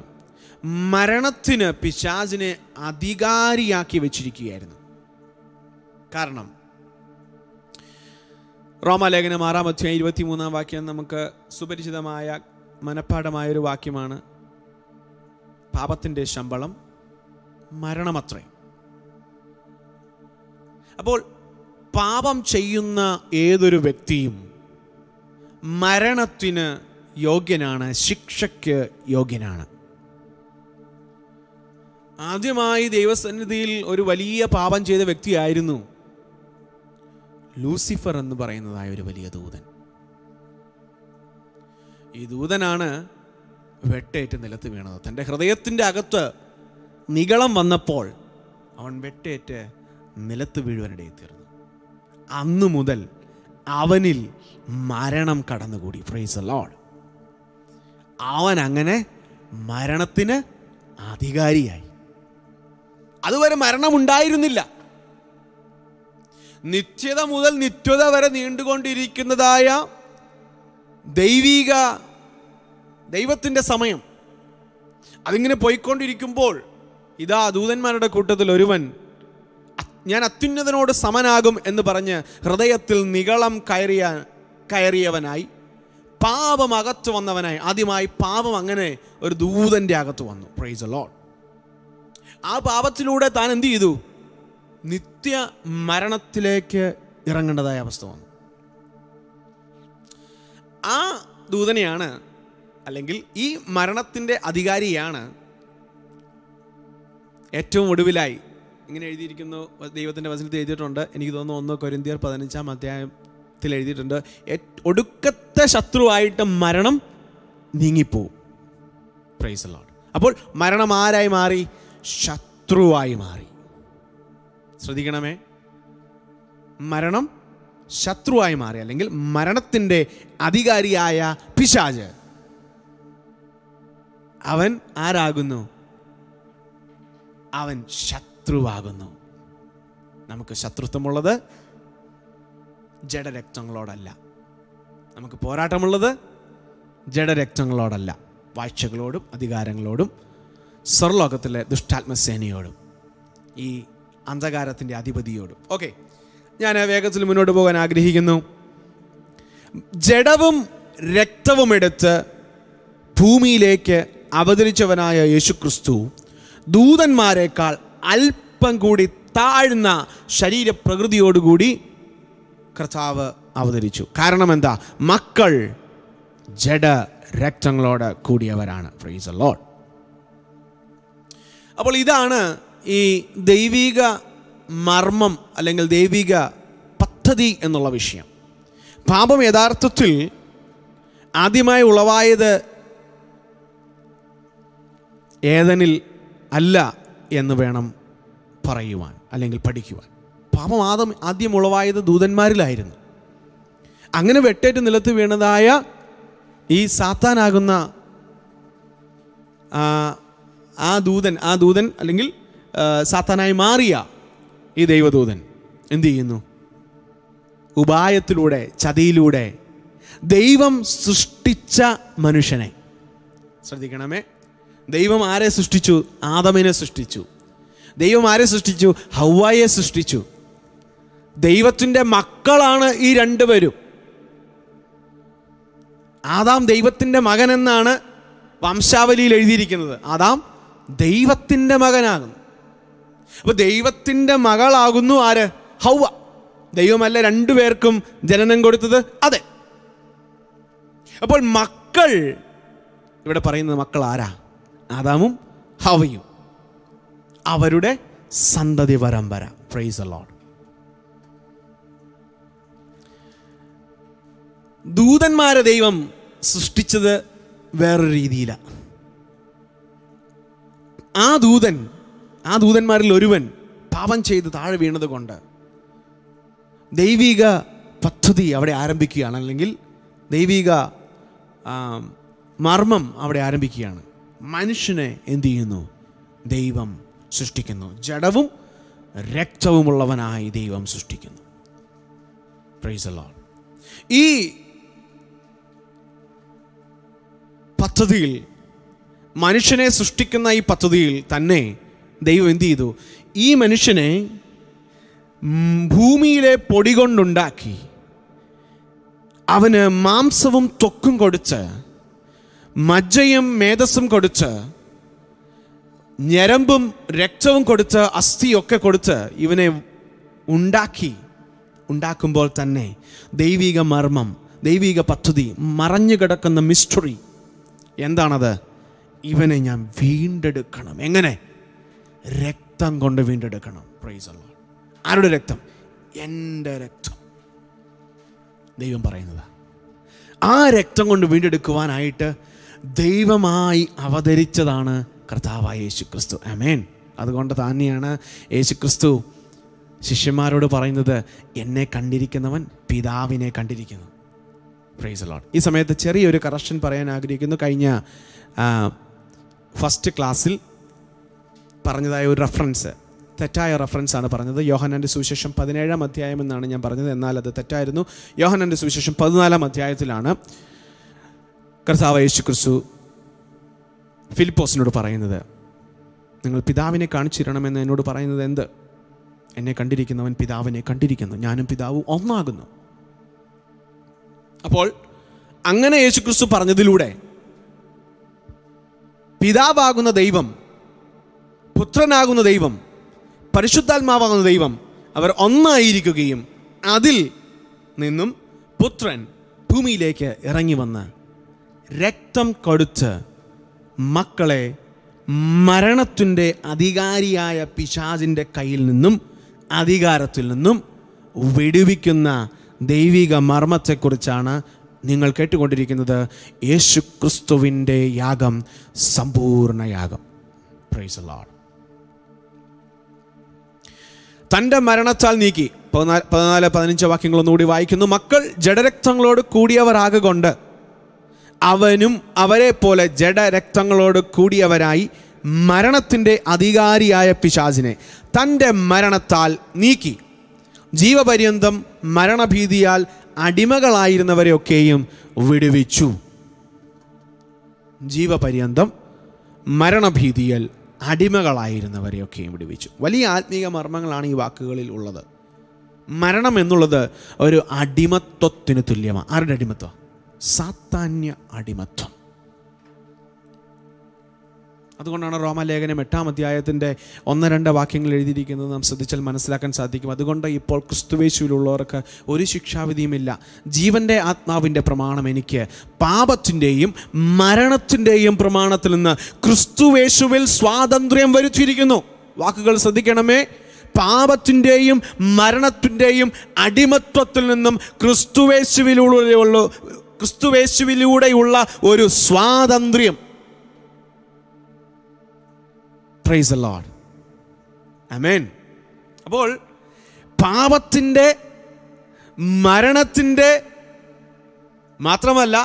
മരണത്തിന് പിശാചിനെ അധികാരിയാക്കി വെച്ചിരിക്കുകയായിരുന്നു. കാരണം റോമാലേഖനം 6:23 വാക്യം നമുക്ക് സുപരിചിതമായ മനഃപ്പാഠമായൊരു വാക്യമാണ്. പാപത്തിൻ്റെ ശമ്പളം മരണമത്രേ. അപ്പോൾ പാപം ചെയ്യുന്ന ഏതൊരു വ്യക്തിയും മരണത്തിന് യോഗ്യനാണ്, ശിക്ഷയ്ക്ക് യോഗ്യനാണ്. ആദ്യമായി ദൈവസന്നിധിയിൽ ഒരു വലിയ പാപം ചെയ്ത വ്യക്തിയായിരുന്നു ലൂസിഫർ എന്ന് പറയുന്നതായ ഒരു വലിയ ദൂതൻ. ഈ ദൂതനാണ് വെട്ടേറ്റ് നിലത്ത് വീണത്. തൻ്റെ ഹൃദയത്തിൻ്റെ അകത്ത് നിഗളം വന്നപ്പോൾ അവൻ വെട്ടേറ്റ് നിലത്ത് വീഴുവാനിടയിൽ തീർന്നു. അന്നു മുതൽ അവനിൽ മരണം കടന്നുകൂടി. Praise the Lord. അവൻ അങ്ങനെ മരണത്തിന് അധികാരിയായി. അതുവരെ മരണമുണ്ടായിരുന്നില്ല. നിത്യത മുതൽ നിത്യത വരെ നീണ്ടുകൊണ്ടിരിക്കുന്നതായ ദൈവത്തിൻ്റെ സമയം അതിങ്ങനെ പോയിക്കൊണ്ടിരിക്കുമ്പോൾ ഇതാ ദൂതന്മാരുടെ കൂട്ടത്തിൽ ഒരുവൻ ഞാൻ അത്യുന്നതനോട് സമനാകും എന്ന് പറഞ്ഞ് ഹൃദയത്തിൽ നിഗളം കയറിയവനായി പാപം അകത്ത് വന്നവനായി. ആദ്യമായി പാപം അങ്ങനെ ഒരു ദൂതൻ്റെ അകത്ത് വന്നു. Praise the Lord. ആ പാപത്തിലൂടെ താൻ എന്തു ചെയ്തു? നിത്യ മരണത്തിലേക്ക് ഇറങ്ങേണ്ടതായ അവസ്ഥ വന്നു. ആ ദൂതനെയാണ്, അല്ലെങ്കിൽ ഈ മരണത്തിൻ്റെ അധികാരിയാണ് ഏറ്റവും ഒടുവിലായി ഇങ്ങനെ എഴുതിയിരിക്കുന്നു. ദൈവത്തിൻ്റെ വചനത്തിൽ എഴുതിയിട്ടുണ്ട്, എനിക്ക് തോന്നുന്നു 1 കൊരിന്ത്യർ 15 എഴുതിയിട്ടുണ്ട്, ഒടുക്കത്തെ ശത്രുവായിട്ട് മരണം നീങ്ങിപ്പോവും. Price the Lord. അപ്പോൾ മരണം ആരായി മാറി? ശത്രുവായി മാറി. ശ്രദ്ധിക്കണമേ, മരണം ശത്രുവായി മാറി, അല്ലെങ്കിൽ മരണത്തിൻ്റെ അധികാരിയായ പിശാച് അവൻ ആരാകുന്നു? അവൻ ശത്രുവാകുന്നു. നമുക്ക് ശത്രുത്വമുള്ളത് ജഡരക്തങ്ങളോടല്ല, നമുക്ക് പോരാട്ടമുള്ളത് ജഡരക്തങ്ങളോടല്ല, വാഴ്ചകളോടും അധികാരങ്ങളോടും സ്വർലോകത്തിലെ ദുഷ്ടാത്മസേനയോടും ഈ അന്ധകാരത്തിൻ്റെ അധിപതിയോടും. ഓക്കെ, ഞാൻ വേഗത്തിൽ മുന്നോട്ട് പോകാൻ ആഗ്രഹിക്കുന്നു. ജഡവും രക്തവും എടുത്ത് ഭൂമിയിലേക്ക് അവതരിച്ചവനായ യേശുക്രിസ്തു ദൂതന്മാരെക്കാൾ അല്പം കൂടി താഴ്ന്ന ശരീരപ്രകൃതിയോടുകൂടി കർത്താവ് അവതരിച്ചു. കാരണം എന്താ? മക്കൾ ജഡ രക്തങ്ങളോട് കൂടിയവരാണ്. Praise the Lord. അപ്പോൾ ഇതാണ് ഈ ദൈവിക മർമ്മം അല്ലെങ്കിൽ ദൈവിക പദ്ധതി എന്നുള്ള വിഷയം. പാപം യഥാർത്ഥത്തിൽ ആദ്യമായി ഉളവായത് ഏദനിൽ അല്ല എന്ന് വേണം പറയുവാൻ അല്ലെങ്കിൽ പഠിക്കുവാൻ. പാപം ആദ്യം ഉളവായത് ദൂതന്മാരിലായിരുന്നു. അങ്ങനെ വെട്ടേറ്റ് നിലത്ത് വീണതായ ഈ സാത്താനാകുന്ന ആ ദൂതൻ അല്ലെങ്കിൽ സാത്താനായി മാറിയ ഈ ദൈവദൂതൻ എന്തു ചെയ്യുന്നു? ഉപായത്തിലൂടെ, ചതിയിലൂടെ ദൈവം സൃഷ്ടിച്ച മനുഷ്യനെ, ശ്രദ്ധിക്കണമേ, ദൈവം ആരെ സൃഷ്ടിച്ചു? ആദമിനെ സൃഷ്ടിച്ചു. ദൈവം ആരെ സൃഷ്ടിച്ചു? ഹവ്വായെ സൃഷ്ടിച്ചു. ദൈവത്തിൻ്റെ മക്കളാണ് ഈ രണ്ടുപേരും. ആദാം ദൈവത്തിൻ്റെ മകൻ എന്നാണ് വംശാവലിയിൽ എഴുതിയിരിക്കുന്നത്. ആദാം ദൈവത്തിൻ്റെ മകനാകുന്നു. അപ്പോൾ ദൈവത്തിൻ്റെ മകളാകുന്നു ആര്? ഹവ്വ. ദൈവമല്ല രണ്ടുപേർക്കും ജനനം കൊടുത്തത്? അതെ. അപ്പോൾ മക്കൾ ഇവിടെ പറയുന്നത് മക്കൾ ആരാ? ആദാമും ഹവ്വയും, അവരുടെ സന്തതി പരമ്പര. Praise the Lord. ദൂതന്മാരെ ദൈവം സൃഷ്ടിച്ചത് വേറൊരു രീതിയിലാണ്. ആ ദൂതന്മാരിൽ ഒരുവൻ പാപം ചെയ്ത് താഴെ വീണത് കൊണ്ട് ദൈവിക പദ്ധതി അവിടെ ആരംഭിക്കുകയാണ്, അല്ലെങ്കിൽ ദൈവിക മർമ്മം അവിടെ ആരംഭിക്കുകയാണ്. മനുഷ്യനെ എന്തു ചെയ്യുന്നു? ദൈവം സൃഷ്ടിക്കുന്നു. ജഡവും രക്തവുമുള്ളവനായി ദൈവം സൃഷ്ടിക്കുന്നു. Praise the Lord. ഈ പദ്ധതിയിൽ, മനുഷ്യനെ സൃഷ്ടിക്കുന്ന ഈ പദ്ധതിയിൽ തന്നെ ദൈവം എന്തു ചെയ്തു? ഈ മനുഷ്യനെ ഭൂമിയിലെ പൊടി കൊണ്ടുണ്ടാക്കി അവന് മാംസവും ത്വക്കും കൊടുത്ത്, മജ്ജയും മേധസ്സും കൊടുത്ത്, ഞരമ്പും രക്തവും കൊടുത്ത്, അസ്ഥിയൊക്കെ കൊടുത്ത് ഇവനെ ഉണ്ടാക്കുമ്പോൾ തന്നെ ദൈവിക മർമ്മം, ദൈവിക പദ്ധതി, മറഞ്ഞു കിടക്കുന്ന മിസ്റ്ററി എന്താണത്? ഇവനെ ഞാൻ വീണ്ടെടുക്കണം. എങ്ങനെ? രക്തം കൊണ്ട് വീണ്ടെടുക്കണം. Praise the Lord. ആരുടെ രക്തം? എൻ്റെ രക്തം. ദൈവം പറയുന്നത് ആ രക്തം കൊണ്ട് വീണ്ടെടുക്കുവാനായിട്ട് ദൈവമായി അവതരിച്ചതാണ് കർത്താവായ യേശുക്രിസ്തു. ആമേൻ. അതുകൊണ്ട് തന്നെയാണ് യേശുക്രിസ്തു ശിഷ്യന്മാരോട് പറയുന്നത്, എന്നെ കണ്ടിരിക്കുന്നവൻ പിതാവിനെ കണ്ടിരിക്കുന്നു. Praise the Lord. ഈ സമയത്ത് ചെറിയൊരു കറക്ഷൻ പറയാൻ ആഗ്രഹിക്കുന്നു. കഴിഞ്ഞ ഫസ്റ്റ് ക്ലാസ്സിൽ പറഞ്ഞതായ ഒരു റെഫറൻസ്, തെറ്റായ റെഫറൻസാണ് പറഞ്ഞത്. യോഹന്നാൻ്റെ സുവിശേഷം 17-ാം അധ്യായം എന്നാണ് ഞാൻ പറഞ്ഞത്, എന്നാൽ അത് തെറ്റായിരുന്നു. യോഹന്നാൻ്റെ സുവിശേഷം 14-ാം അധ്യായത്തിലാണ് കർത്താവ് യേശുക്രിസ്തു ഫിലിപ്പോസിനോട് പറയുന്നത്, നിങ്ങൾ പിതാവിനെ കാണിച്ചിരണമെന്ന് എന്നോട് പറയുന്നത് എന്ത്? എന്നെ കണ്ടിരിക്കുന്നവൻ പിതാവിനെ കണ്ടിരിക്കുന്നു, ഞാനും പിതാവും ഒന്നാകുന്നു. അപ്പോൾ അങ്ങനെ യേശുക്രിസ്തു പറഞ്ഞതിലൂടെ പിതാവാകുന്ന ദൈവം, പുത്രനാകുന്ന ദൈവം, പരിശുദ്ധാത്മാവാകുന്ന ദൈവം, അവർ ഒന്നായിരിക്കുകയും അതിൽ നിന്നും പുത്രൻ ഭൂമിയിലേക്ക് ഇറങ്ങി വന്ന് രക്തം കൊടുത്ത് മക്കളെ മരണത്തിൻ്റെ അധികാരിയായ പിശാചിൻ്റെ കയ്യിൽ നിന്നും അധികാരത്തിൽ നിന്നും വിടുവിക്കുന്ന ദൈവിക മർമ്മത്തെക്കുറിച്ചാണ് നിങ്ങൾ കേട്ടുകൊണ്ടിരിക്കുന്നത്. യേശു ക്രിസ്തുവിൻ്റെ യാഗം, സമ്പൂർണ്ണ യാഗം. Praise the Lord. തൻ്റെ മരണത്താൽ നീക്കി 14-15 വാക്യങ്ങളൊന്നുകൂടി വായിക്കുന്നു. മക്കൾ ജഡരക്തങ്ങളോട് കൂടിയവരാകൊണ്ട് അവനും അവരെ പോലെ ജഡരക്തങ്ങളോട് കൂടിയവരായി മരണത്തിൻ്റെ അധികാരിയായ പിശാചിനെ തൻ്റെ മരണത്താൽ നീക്കി ജീവപര്യന്തം മരണഭീതിയാൽ അടിമകളായിരുന്നവരെയൊക്കെയും വിടുവിച്ചു. ജീവപര്യന്തം മരണഭീതിയാൽ അടിമകളായിരുന്നവരെയൊക്കെയും വിടുവിച്ചു. വലിയ ആത്മീക മർമ്മങ്ങളാണ് ഈ വാക്കുകളിൽ ഉള്ളത്. മരണം എന്നുള്ളത് ഒരു അടിമത്വത്തിന് തുല്യമാണ്. ആരുടെ അടിമത്വം? സാത്താന്യ അടിമത്വം. അതുകൊണ്ടാണ് റോമാലേഖനം 8-ാം അധ്യായത്തിൻ്റെ 1-2 വാക്യങ്ങൾ എഴുതിയിരിക്കുന്നത്. നാം ശ്രദ്ധിച്ചാൽ മനസ്സിലാക്കാൻ സാധിക്കും. അതുകൊണ്ട് ഇപ്പോൾ ക്രിസ്തുവേശുവിലുള്ളവർക്ക് ഒരു ശിക്ഷാവിധിയുമില്ല. ജീവൻ്റെ ആത്മാവിൻ്റെ പ്രമാണം എനിക്ക് പാപത്തിൻ്റെയും മരണത്തിൻ്റെയും പ്രമാണത്തിൽ നിന്ന് ക്രിസ്തുവേശുവിൽ സ്വാതന്ത്ര്യം വരുത്തിയിരിക്കുന്നു. വാക്കുകൾ ശ്രദ്ധിക്കണമേ. പാപത്തിൻ്റെയും മരണത്തിൻ്റെയും അടിമത്വത്തിൽ നിന്നും ക്രിസ്തുവേശുവിലൂടെയുള്ള ഒരു സ്വാതന്ത്ര്യം. Praise the Lord. ആമേൻ. അപ്പോൾ പാപത്തിൻ്റെ, മരണത്തിൻ്റെ മാത്രമല്ല,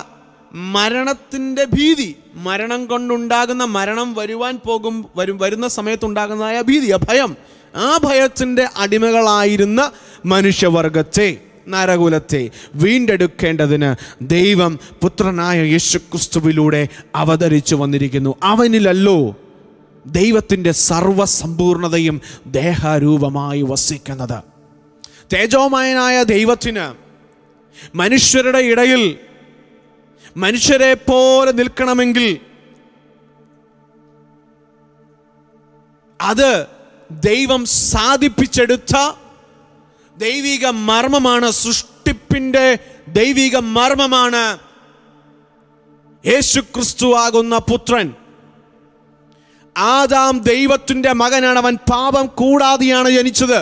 മരണത്തിൻ്റെ ഭീതി, മരണം കൊണ്ടുണ്ടാകുന്ന, മരണം വരുന്ന സമയത്തുണ്ടാകുന്നതായ ഭീതി, ഭയം, ആ ഭയത്തിൻ്റെ അടിമകളായിരുന്ന മനുഷ്യവർഗത്തെ, നരകുലത്തെ വീണ്ടെടുക്കേണ്ടതിന് ദൈവം പുത്രനായ യേശുക്രിസ്തുവിലൂടെ അവതരിച്ചു വന്നിരിക്കുന്നു. അവനിലല്ലോ ദൈവത്തിൻ്റെ സർവസമ്പൂർണതയും ദേഹരൂപമായി വസിക്കുന്നത്. തേജോമയനായ ദൈവത്തിന് മനുഷ്യരുടെ ഇടയിൽ മനുഷ്യരെ പോലെ നിൽക്കണമെങ്കിൽ അത് ദൈവം സാധിപ്പിച്ചെടുത്ത ദൈവിക മർമ്മമാണ്. സൃഷ്ടിപ്പിന്റെ ദൈവിക മർമ്മമാണ് യേശു ക്രിസ്തു ആകുന്ന പുത്രൻ. ആദാം ദൈവത്തിന്റെ മകനാണ്, അവൻ പാപം കൂടാതെയാണ് ജനിച്ചത്.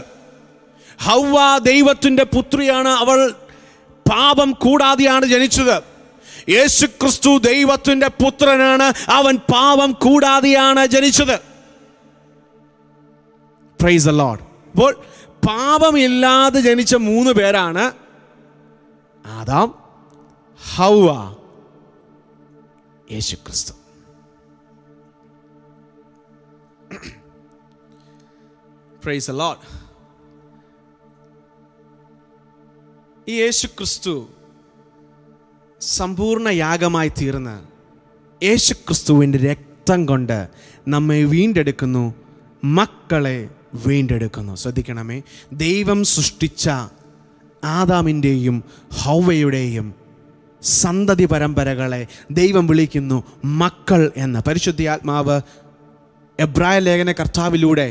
ഹവ്വ ദൈവത്തിന്റെ പുത്രിയാണ്, അവൾ പാപം കൂടാതെയാണ് ജനിച്ചത്. യേശു ക്രിസ്തു ദൈവത്തിന്റെ പുത്രനാണ്, അവൻ പാപം കൂടാതെയാണ് ജനിച്ചത്. Praise the Lord. അപ്പോൾ പാപമില്ലാതെ ജനിച്ച മൂന്ന് പേരാണ് ആദാം, ഹവ്വ, യേശു ക്രിസ്തു. Praise the Lord. ഈ യേശു ക്രിസ്തു സമ്പൂർണ്ണ യാഗമായി തീർന്ന് യേശു ക്രിസ്തുവിൻ്റെ രക്തം കൊണ്ട് നമ്മെ വീണ്ടെടുക്കുന്നു, മക്കളെ വീണ്ടെടുക്കുന്നു. ശ്രദ്ധിക്കണമേ, ദൈവം സൃഷ്ടിച്ച ആദാമിൻ്റെയും ഹൗവയുടെയും സന്തതി പരമ്പരകളെ ദൈവം വിളിക്കുന്നു മക്കൾ എന്ന്. പരിശുദ്ധാത്മാവ് എബ്രായ ലേഖന കർത്താവിലൂടെ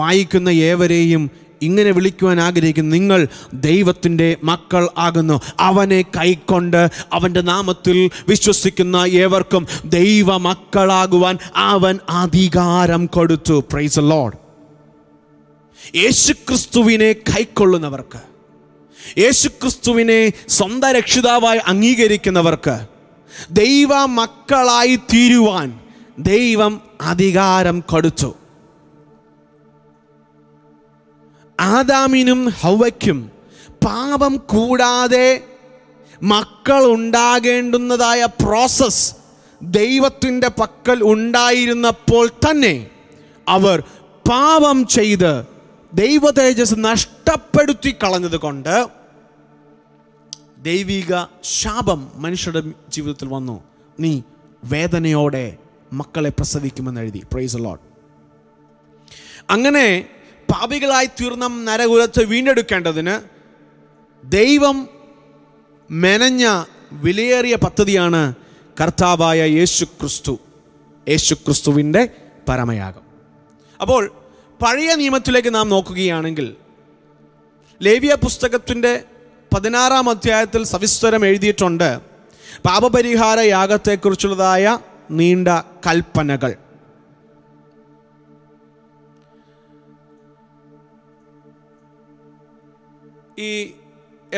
വായിക്കുന്ന ഏവരെയും ഇങ്ങനെ വിളിക്കുവാൻ ആഗ്രഹിക്കുന്നു, നിങ്ങൾ ദൈവത്തിൻ്റെ മക്കൾ ആകുന്നു. അവനെ കൈക്കൊണ്ട് അവൻ്റെ നാമത്തിൽ വിശ്വസിക്കുന്ന ഏവർക്കും ദൈവ മക്കളാകുവാൻ അവൻ അധികാരം കൊടുത്തു. Praise the Lord. യേശുക്രിസ്തുവിനെ കൈക്കൊള്ളുന്നവർക്ക്, യേശുക്രിസ്തുവിനെ സ്വന്തം രക്ഷിതാവായി അംഗീകരിക്കുന്നവർക്ക് ദൈവ മക്കളായി തീരുവാൻ ദൈവം അധികാരം കൊടുത്തു. ആദാമിനും ഹവ്വയ്ക്കും പാപം കൂടാതെ മക്കൾ ഉണ്ടാകേണ്ടുന്നതായ പ്രോസസ് ദൈവത്തിൻ്റെ പക്കൽ ഉണ്ടായിരുന്നപ്പോൾ തന്നെ അവർ പാപം ചെയ്ത് ദൈവ തേജസ് നഷ്ടപ്പെടുത്തി കളഞ്ഞത് കൊണ്ട് ദൈവിക ശാപം മനുഷ്യരുടെ ജീവിതത്തിൽ വന്നു. നീ വേദനയോടെ മക്കളെ പ്രസവിക്കുമെന്ന് എഴുതി. Praise the Lord. അങ്ങനെ പാപികളായി തീർന്ന നരകുലത്തെ വീണ്ടെടുക്കേണ്ടതിന് ദൈവം മെനഞ്ഞ വിലയേറിയ പദ്ധതിയാണ് കർത്താവായ യേശുക്രിസ്തുവിൻ്റെ പരമയാഗം. അപ്പോൾ പഴയ നിയമത്തിലേക്ക് നാം നോക്കുകയാണെങ്കിൽ ലേവ്യ പുസ്തകത്തിൻ്റെ 16-ാം അധ്യായത്തിൽ സവിസ്തരം എഴുതിയിട്ടുണ്ട് പാപപരിഹാര യാഗത്തെക്കുറിച്ചുള്ളതായ നീണ്ട കൽപ്പനകൾ. ഈ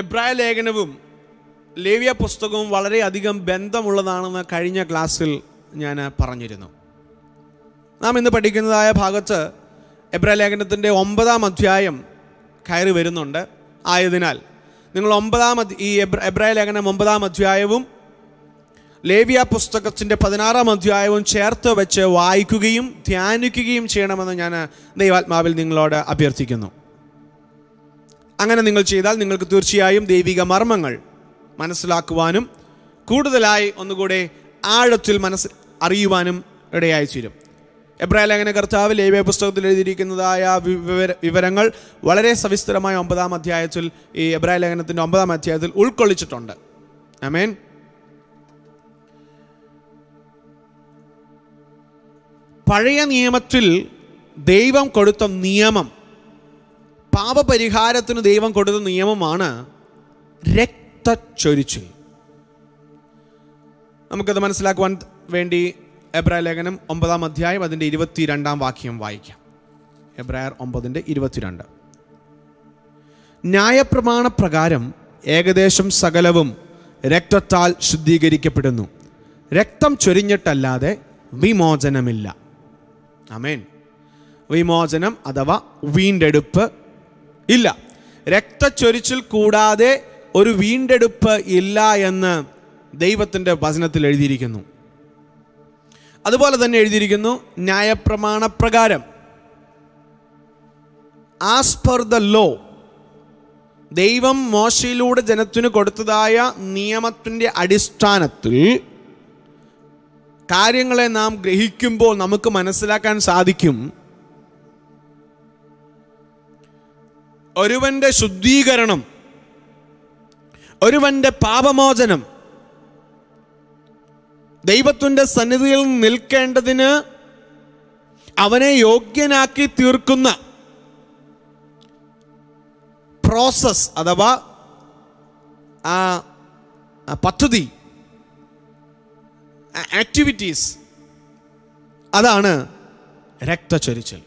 എബ്രായ ലേഖനവും ലേവ്യ പുസ്തകവും വളരെയധികം ബന്ധമുള്ളതാണെന്ന് കഴിഞ്ഞ ക്ലാസ്സിൽ ഞാൻ പറഞ്ഞിരുന്നു. നാം ഇന്ന് പഠിക്കുന്നതായ ഭാഗത്ത് എബ്രായ ലേഖനത്തിൻ്റെ 9-ാം അധ്യായം കയറി വരുന്നുണ്ട്. ആയതിനാൽ നിങ്ങൾ എബ്രായ ലേഖനം 9-ാം അധ്യായവും ലേവ്യ പുസ്തകത്തിൻ്റെ 16-ാം അധ്യായവും ചേർത്ത് വെച്ച് വായിക്കുകയും ധ്യാനിക്കുകയും ചെയ്യണമെന്ന് ഞാൻ ദൈവാത്മാവിൽ നിങ്ങളോട് അഭ്യർത്ഥിക്കുന്നു. അങ്ങനെ നിങ്ങൾ ചെയ്താൽ നിങ്ങൾക്ക് തീർച്ചയായും ദൈവിക മർമ്മങ്ങൾ മനസ്സിലാക്കുവാനും കൂടുതലായി ഒന്നുകൂടെ ആഴത്തിൽ അറിയുവാനും ഇടയായി തീരും. എബ്രായ ലേഖന കർത്താവ് ലേവ്യ പുസ്തകത്തിൽ എഴുതിയിരിക്കുന്നതായ വിവരങ്ങൾ വളരെ സവിസ്തരമായ 9-ാം അധ്യായത്തിൽ ഈ എബ്രായ ലേഖനത്തിൻ്റെ 9-ാം അധ്യായത്തിൽ ഉൾക്കൊള്ളിച്ചിട്ടുണ്ട്. ആമേൻ. പഴയ നിയമത്തിൽ ദൈവം കൊടുത്ത നിയമം, പാപപരിഹാരത്തിന് ദൈവം കൊടുത്ത നിയമമാണ് രക്തച്ചൊരിച്ചിൽ. നമുക്കത് മനസ്സിലാക്കുവാൻ വേണ്ടി എബ്രായ ലേഖനം 9-ാം അധ്യായം അതിൻ്റെ 22-ാം വാക്യം വായിക്കാം. എബ്രായർ 9:22. ന്യായപ്രമാണ പ്രകാരം ഏകദേശം സകലവും രക്തത്താൽ ശുദ്ധീകരിക്കപ്പെടുന്നു, രക്തം ചൊരിഞ്ഞിട്ടല്ലാതെ വിമോചനമില്ല. ആമേൻ. വിമോചനം അഥവാ വീണ്ടെടുപ്പ് ഇല്ല. രക്തച്ചൊരിച്ചിൽ കൂടാതെ ഒരു വീണ്ടെടുപ്പ് ഇല്ല എന്ന് ദൈവത്തിൻ്റെ വചനത്തിൽ എഴുതിയിരിക്കുന്നു. അതുപോലെ തന്നെ എഴുതിയിരിക്കുന്നു ന്യായപ്രമാണ പ്രകാരം. ആസ് പെർ ദ ലോ, ദൈവം മോശയിലൂടെ ജനത്തിന് കൊടുത്തതായ നിയമത്തിൻ്റെ അടിസ്ഥാനത്തിൽ കാര്യങ്ങളെ നാം ഗ്രഹിക്കുമ്പോൾ നമുക്ക് മനസ്സിലാക്കാൻ സാധിക്കും ഒരുവന്റെ ശുദ്ധീകരണം, ഒരുവന്റെ പാപമോചനം ദൈവത്തിന്റെ സന്നിധിയിൽ നിൽക്കേണ്ടതിന് അവനെ യോഗ്യനാക്കി തീർക്കുന്ന പ്രോസസ് അഥവാ ആ പദ്ധതി ആക്ടിവിറ്റീസ് അതാണ് രക്തചൊരിച്ചിൽ.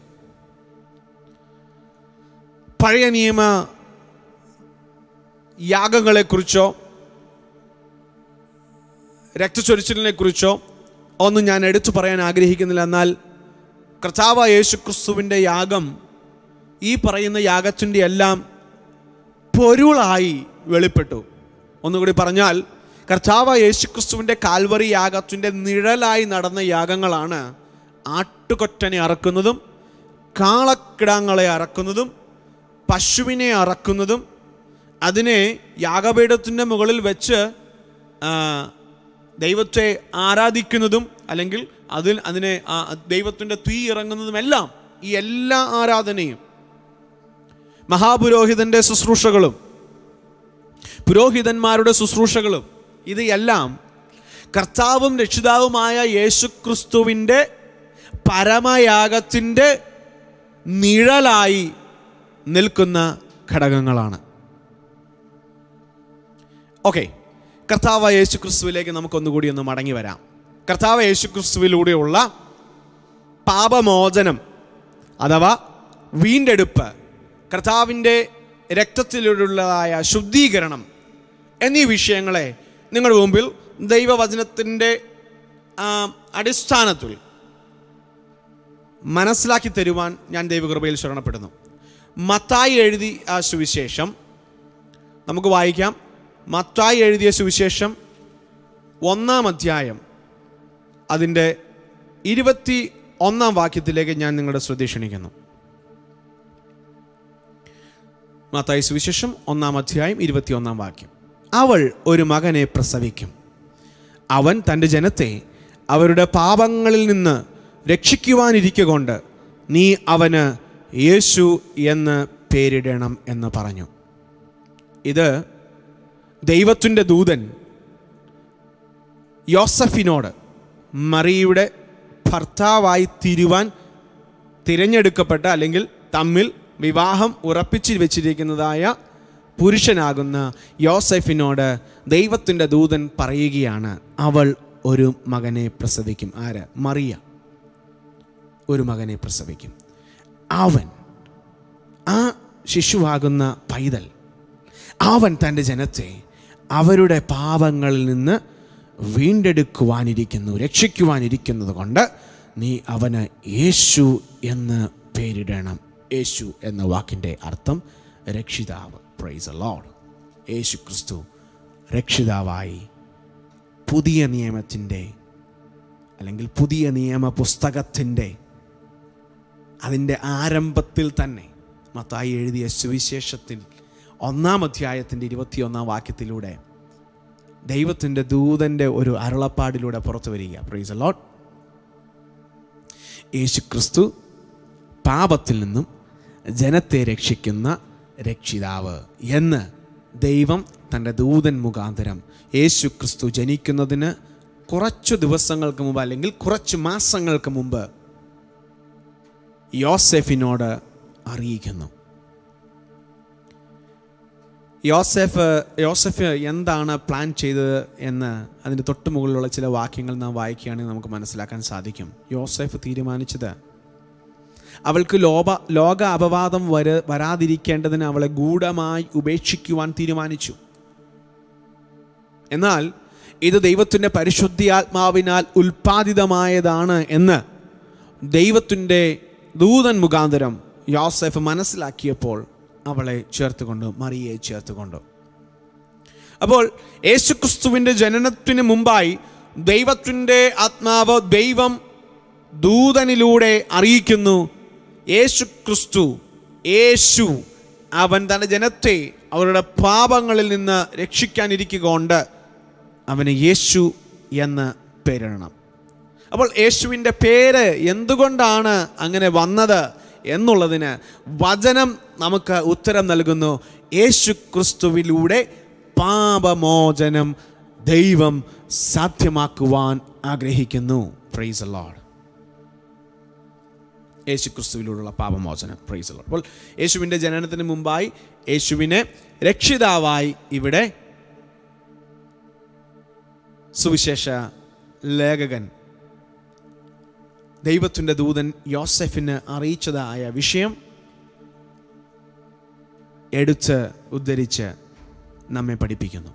പഴയ നിയമ യാഗങ്ങളെക്കുറിച്ചോ രക്തചൊരിച്ചിലിനെ കുറിച്ചോ ഒന്നും ഞാൻ എടുത്തു പറയാൻ ആഗ്രഹിക്കുന്നില്ല. എന്നാൽ കർത്താവ് യേശുക്രിസ്തുവിൻ്റെ യാഗം ഈ പറയുന്ന യാഗത്തിൻ്റെ എല്ലാം പൊരുളായി വെളിപ്പെട്ടു. ഒന്നുകൂടി പറഞ്ഞാൽ കർത്താവ് യേശുക്രിസ്തുവിൻ്റെ കാൽവറി യാഗത്തിൻ്റെ നിഴലായി നടന്ന യാഗങ്ങളാണ് ആട്ടുകൊറ്റനെ അറക്കുന്നതും കാളക്കിടാങ്ങളെ അറക്കുന്നതും പശുവിനെ അറക്കുന്നതും അതിനെ യാഗപീഠത്തിൻ്റെ മുകളിൽ വെച്ച് ദൈവത്തെ ആരാധിക്കുന്നതും അല്ലെങ്കിൽ അതിനെ ദൈവത്തിൻ്റെ തീ ഇറങ്ങുന്നതുമെല്ലാം ഈ എല്ലാ ആരാധനയും മഹാപുരോഹിതൻ്റെ ശുശ്രൂഷകളും പുരോഹിതന്മാരുടെ ശുശ്രൂഷകളും ഇത് എല്ലാം കർത്താവും രക്ഷിതാവുമായ യേശുക്രിസ്തുവിൻ്റെ പരമയാഗത്തിൻ്റെ നിഴലായി നിൽക്കുന്ന ഘടകങ്ങളാണ്. ഓക്കെ, കർത്താവ് യേശുക്രിസ്തുവിലേക്ക് നമുക്കൊന്നുകൂടി ഒന്ന് മടങ്ങി വരാം. കർത്താവ് യേശുക്രിസ്തുവിലൂടെയുള്ള പാപമോചനം അഥവാ വീണ്ടെടുപ്പ്, കർത്താവിൻ്റെ രക്തത്തിലൂടെയുള്ളതായ ശുദ്ധീകരണം എന്നീ വിഷയങ്ങളെ നിങ്ങളുടെ മുമ്പിൽ ദൈവവചനത്തിൻ്റെ അടിസ്ഥാനത്തിൽ മനസ്സിലാക്കി തരുവാൻ ഞാൻ ദൈവകൃപയിൽ ശരണപ്പെടുന്നു. മത്തായി എഴുതിയ ആ സുവിശേഷം നമുക്ക് വായിക്കാം. മത്തായി എഴുതിയ സുവിശേഷം 1-ാം അധ്യായം അതിൻ്റെ 21-ാം വാക്യത്തിലേക്ക് ഞാൻ നിങ്ങളുടെ ശ്രദ്ധ ക്ഷണിക്കുന്നു. മത്തായി സുവിശേഷം 1-ാം അധ്യായം 21-ാം വാക്യം. അവൾ ഒരു മകനെ പ്രസവിക്കും, അവൻ തൻ്റെ ജനത്തെ അവരുടെ പാപങ്ങളിൽ നിന്ന് രക്ഷിക്കുവാനിരിക്കൊണ്ട് നീ അവന് യേശു എന്ന് പേരിടണം എന്ന് പറഞ്ഞു. ഇത് ദൈവത്തിൻ്റെ ദൂതൻ യോസഫിനോട്, മറിയയുടെ ഭർത്താവായി തീരുവാൻ തിരഞ്ഞെടുക്കപ്പെട്ട അല്ലെങ്കിൽ തമ്മിൽ വിവാഹം ഉറപ്പിച്ച് വെച്ചിരിക്കുന്നതായ പുരുഷനാകുന്ന യോസഫിനോട് ദൈവത്തിൻ്റെ ദൂതൻ പറയുകയാണ്, അവൾ ഒരു മകനെ പ്രസവിക്കും. ആര്? മറിയ ഒരു മകനെ പ്രസവിക്കും. അവൻ, ആ ശിശുവാകുന്ന പൈതൽ, അവൻ തൻ്റെ ജനത്തെ അവരുടെ പാപങ്ങളിൽ നിന്ന് വീണ്ടെടുക്കുവാനിരിക്കുന്നു, രക്ഷിക്കുവാനിരിക്കുന്നത് കൊണ്ട് നീ അവന് യേശു എന്ന് പേരിടണം. യേശു എന്ന വാക്കിൻ്റെ അർത്ഥം രക്ഷിതാവ്. Price the Lord. യേശു ക്രിസ്തു രക്ഷിതാവായി പുതിയ നിയമത്തിൻ്റെ അല്ലെങ്കിൽ പുതിയ നിയമ പുസ്തകത്തിൻ്റെ അതിൻ്റെ ആരംഭത്തിൽ തന്നെ മത്തായി എഴുതിയ സുവിശേഷത്തിൽ 1-ാം അധ്യായത്തിൻ്റെ 21-ാം വാക്യത്തിലൂടെ ദൈവത്തിൻ്റെ ദൂതൻ്റെ ഒരു അരുളപ്പാടിലൂടെ പുറത്തു വരിക. Price the Lord. യേശു ക്രിസ്തു പാപത്തിൽ നിന്നും ജനത്തെ രക്ഷിക്കുന്ന രക്ഷിതാവ് എന്ന് ദൈവം തൻ്റെ ദൂതൻ മുഖാന്തരം യേശു ക്രിസ്തു ജനിക്കുന്നതിന് കുറച്ചു ദിവസങ്ങൾക്ക് മുമ്പ് അല്ലെങ്കിൽ കുറച്ച് മാസങ്ങൾക്ക് മുമ്പ് യോസെഫിനോട് അറിയിക്കുന്നു. യോസെഫ് എന്താണ് പ്ലാൻ ചെയ്തത് എന്ന് അതിൻ്റെ തൊട്ട് മുകളിലുള്ള ചില വാക്യങ്ങൾ നാം വായിക്കുകയാണെങ്കിൽ നമുക്ക് മനസ്സിലാക്കാൻ സാധിക്കും. യോസെഫ് തീരുമാനിച്ചത്, അവൾക്ക് ലോക അപവാദം വരാതിരിക്കേണ്ടതിന് അവളെ ഗൂഢമായി ഉപേക്ഷിക്കുവാൻ തീരുമാനിച്ചു. എന്നാൽ ഇത് ദൈവത്തിൻ്റെ പരിശുദ്ധിയാത്മാവിനാൽ ഉൽപ്പാദിതമായതാണ് എന്ന് ദൈവത്തിൻ്റെ ദൂതൻ മുഖാന്തരം യോസെഫ് മനസ്സിലാക്കിയപ്പോൾ അവളെ ചേർത്തുകൊണ്ട്, മറിയെ ചേർത്തുകൊണ്ട്. അപ്പോൾ യേശുക്രിസ്തുവിൻ്റെ ജനനത്തിന് മുമ്പായി ദൈവത്തിൻ്റെ ആത്മാവ്, ദൈവം ദൂതനിലൂടെ അറിയിക്കുന്നു, യേശുക്രിസ്തു, യേശു അവൻ തൻ്റെ ജനത്തെ അവരുടെ പാപങ്ങളിൽ നിന്ന് രക്ഷിക്കാനിരിക്കുകൊണ്ട് അവന് യേശു എന്ന് പേരിടണം. അപ്പോൾ യേശുവിൻ്റെ പേര് എന്തുകൊണ്ടാണ് അങ്ങനെ വന്നത് എന്നുള്ളതിന് വചനം നമുക്ക് ഉത്തരം നൽകുന്നു. യേശു ക്രിസ്തുവിലൂടെ പാപമോചനം ദൈവം സാധ്യമാക്കുവാൻ ആഗ്രഹിക്കുന്നു. Price the Lord. യേശുക്രിസ്തുവിലൂടെയുള്ള പാപമോചനം. Praise the Lord. അപ്പോൾ യേശുവിൻ്റെ ജനനത്തിന് മുമ്പായി യേശുവിനെ രക്ഷിതാവായി ഇവിടെ സുവിശേഷ ലേഖകൻ ദൈവത്തിൻ്റെ ദൂതൻ യോസെഫിന് അറിയിച്ചതായ വിഷയം എടുത്ത് ഉദ്ധരിച്ച് നമ്മെ പഠിപ്പിക്കുന്നു.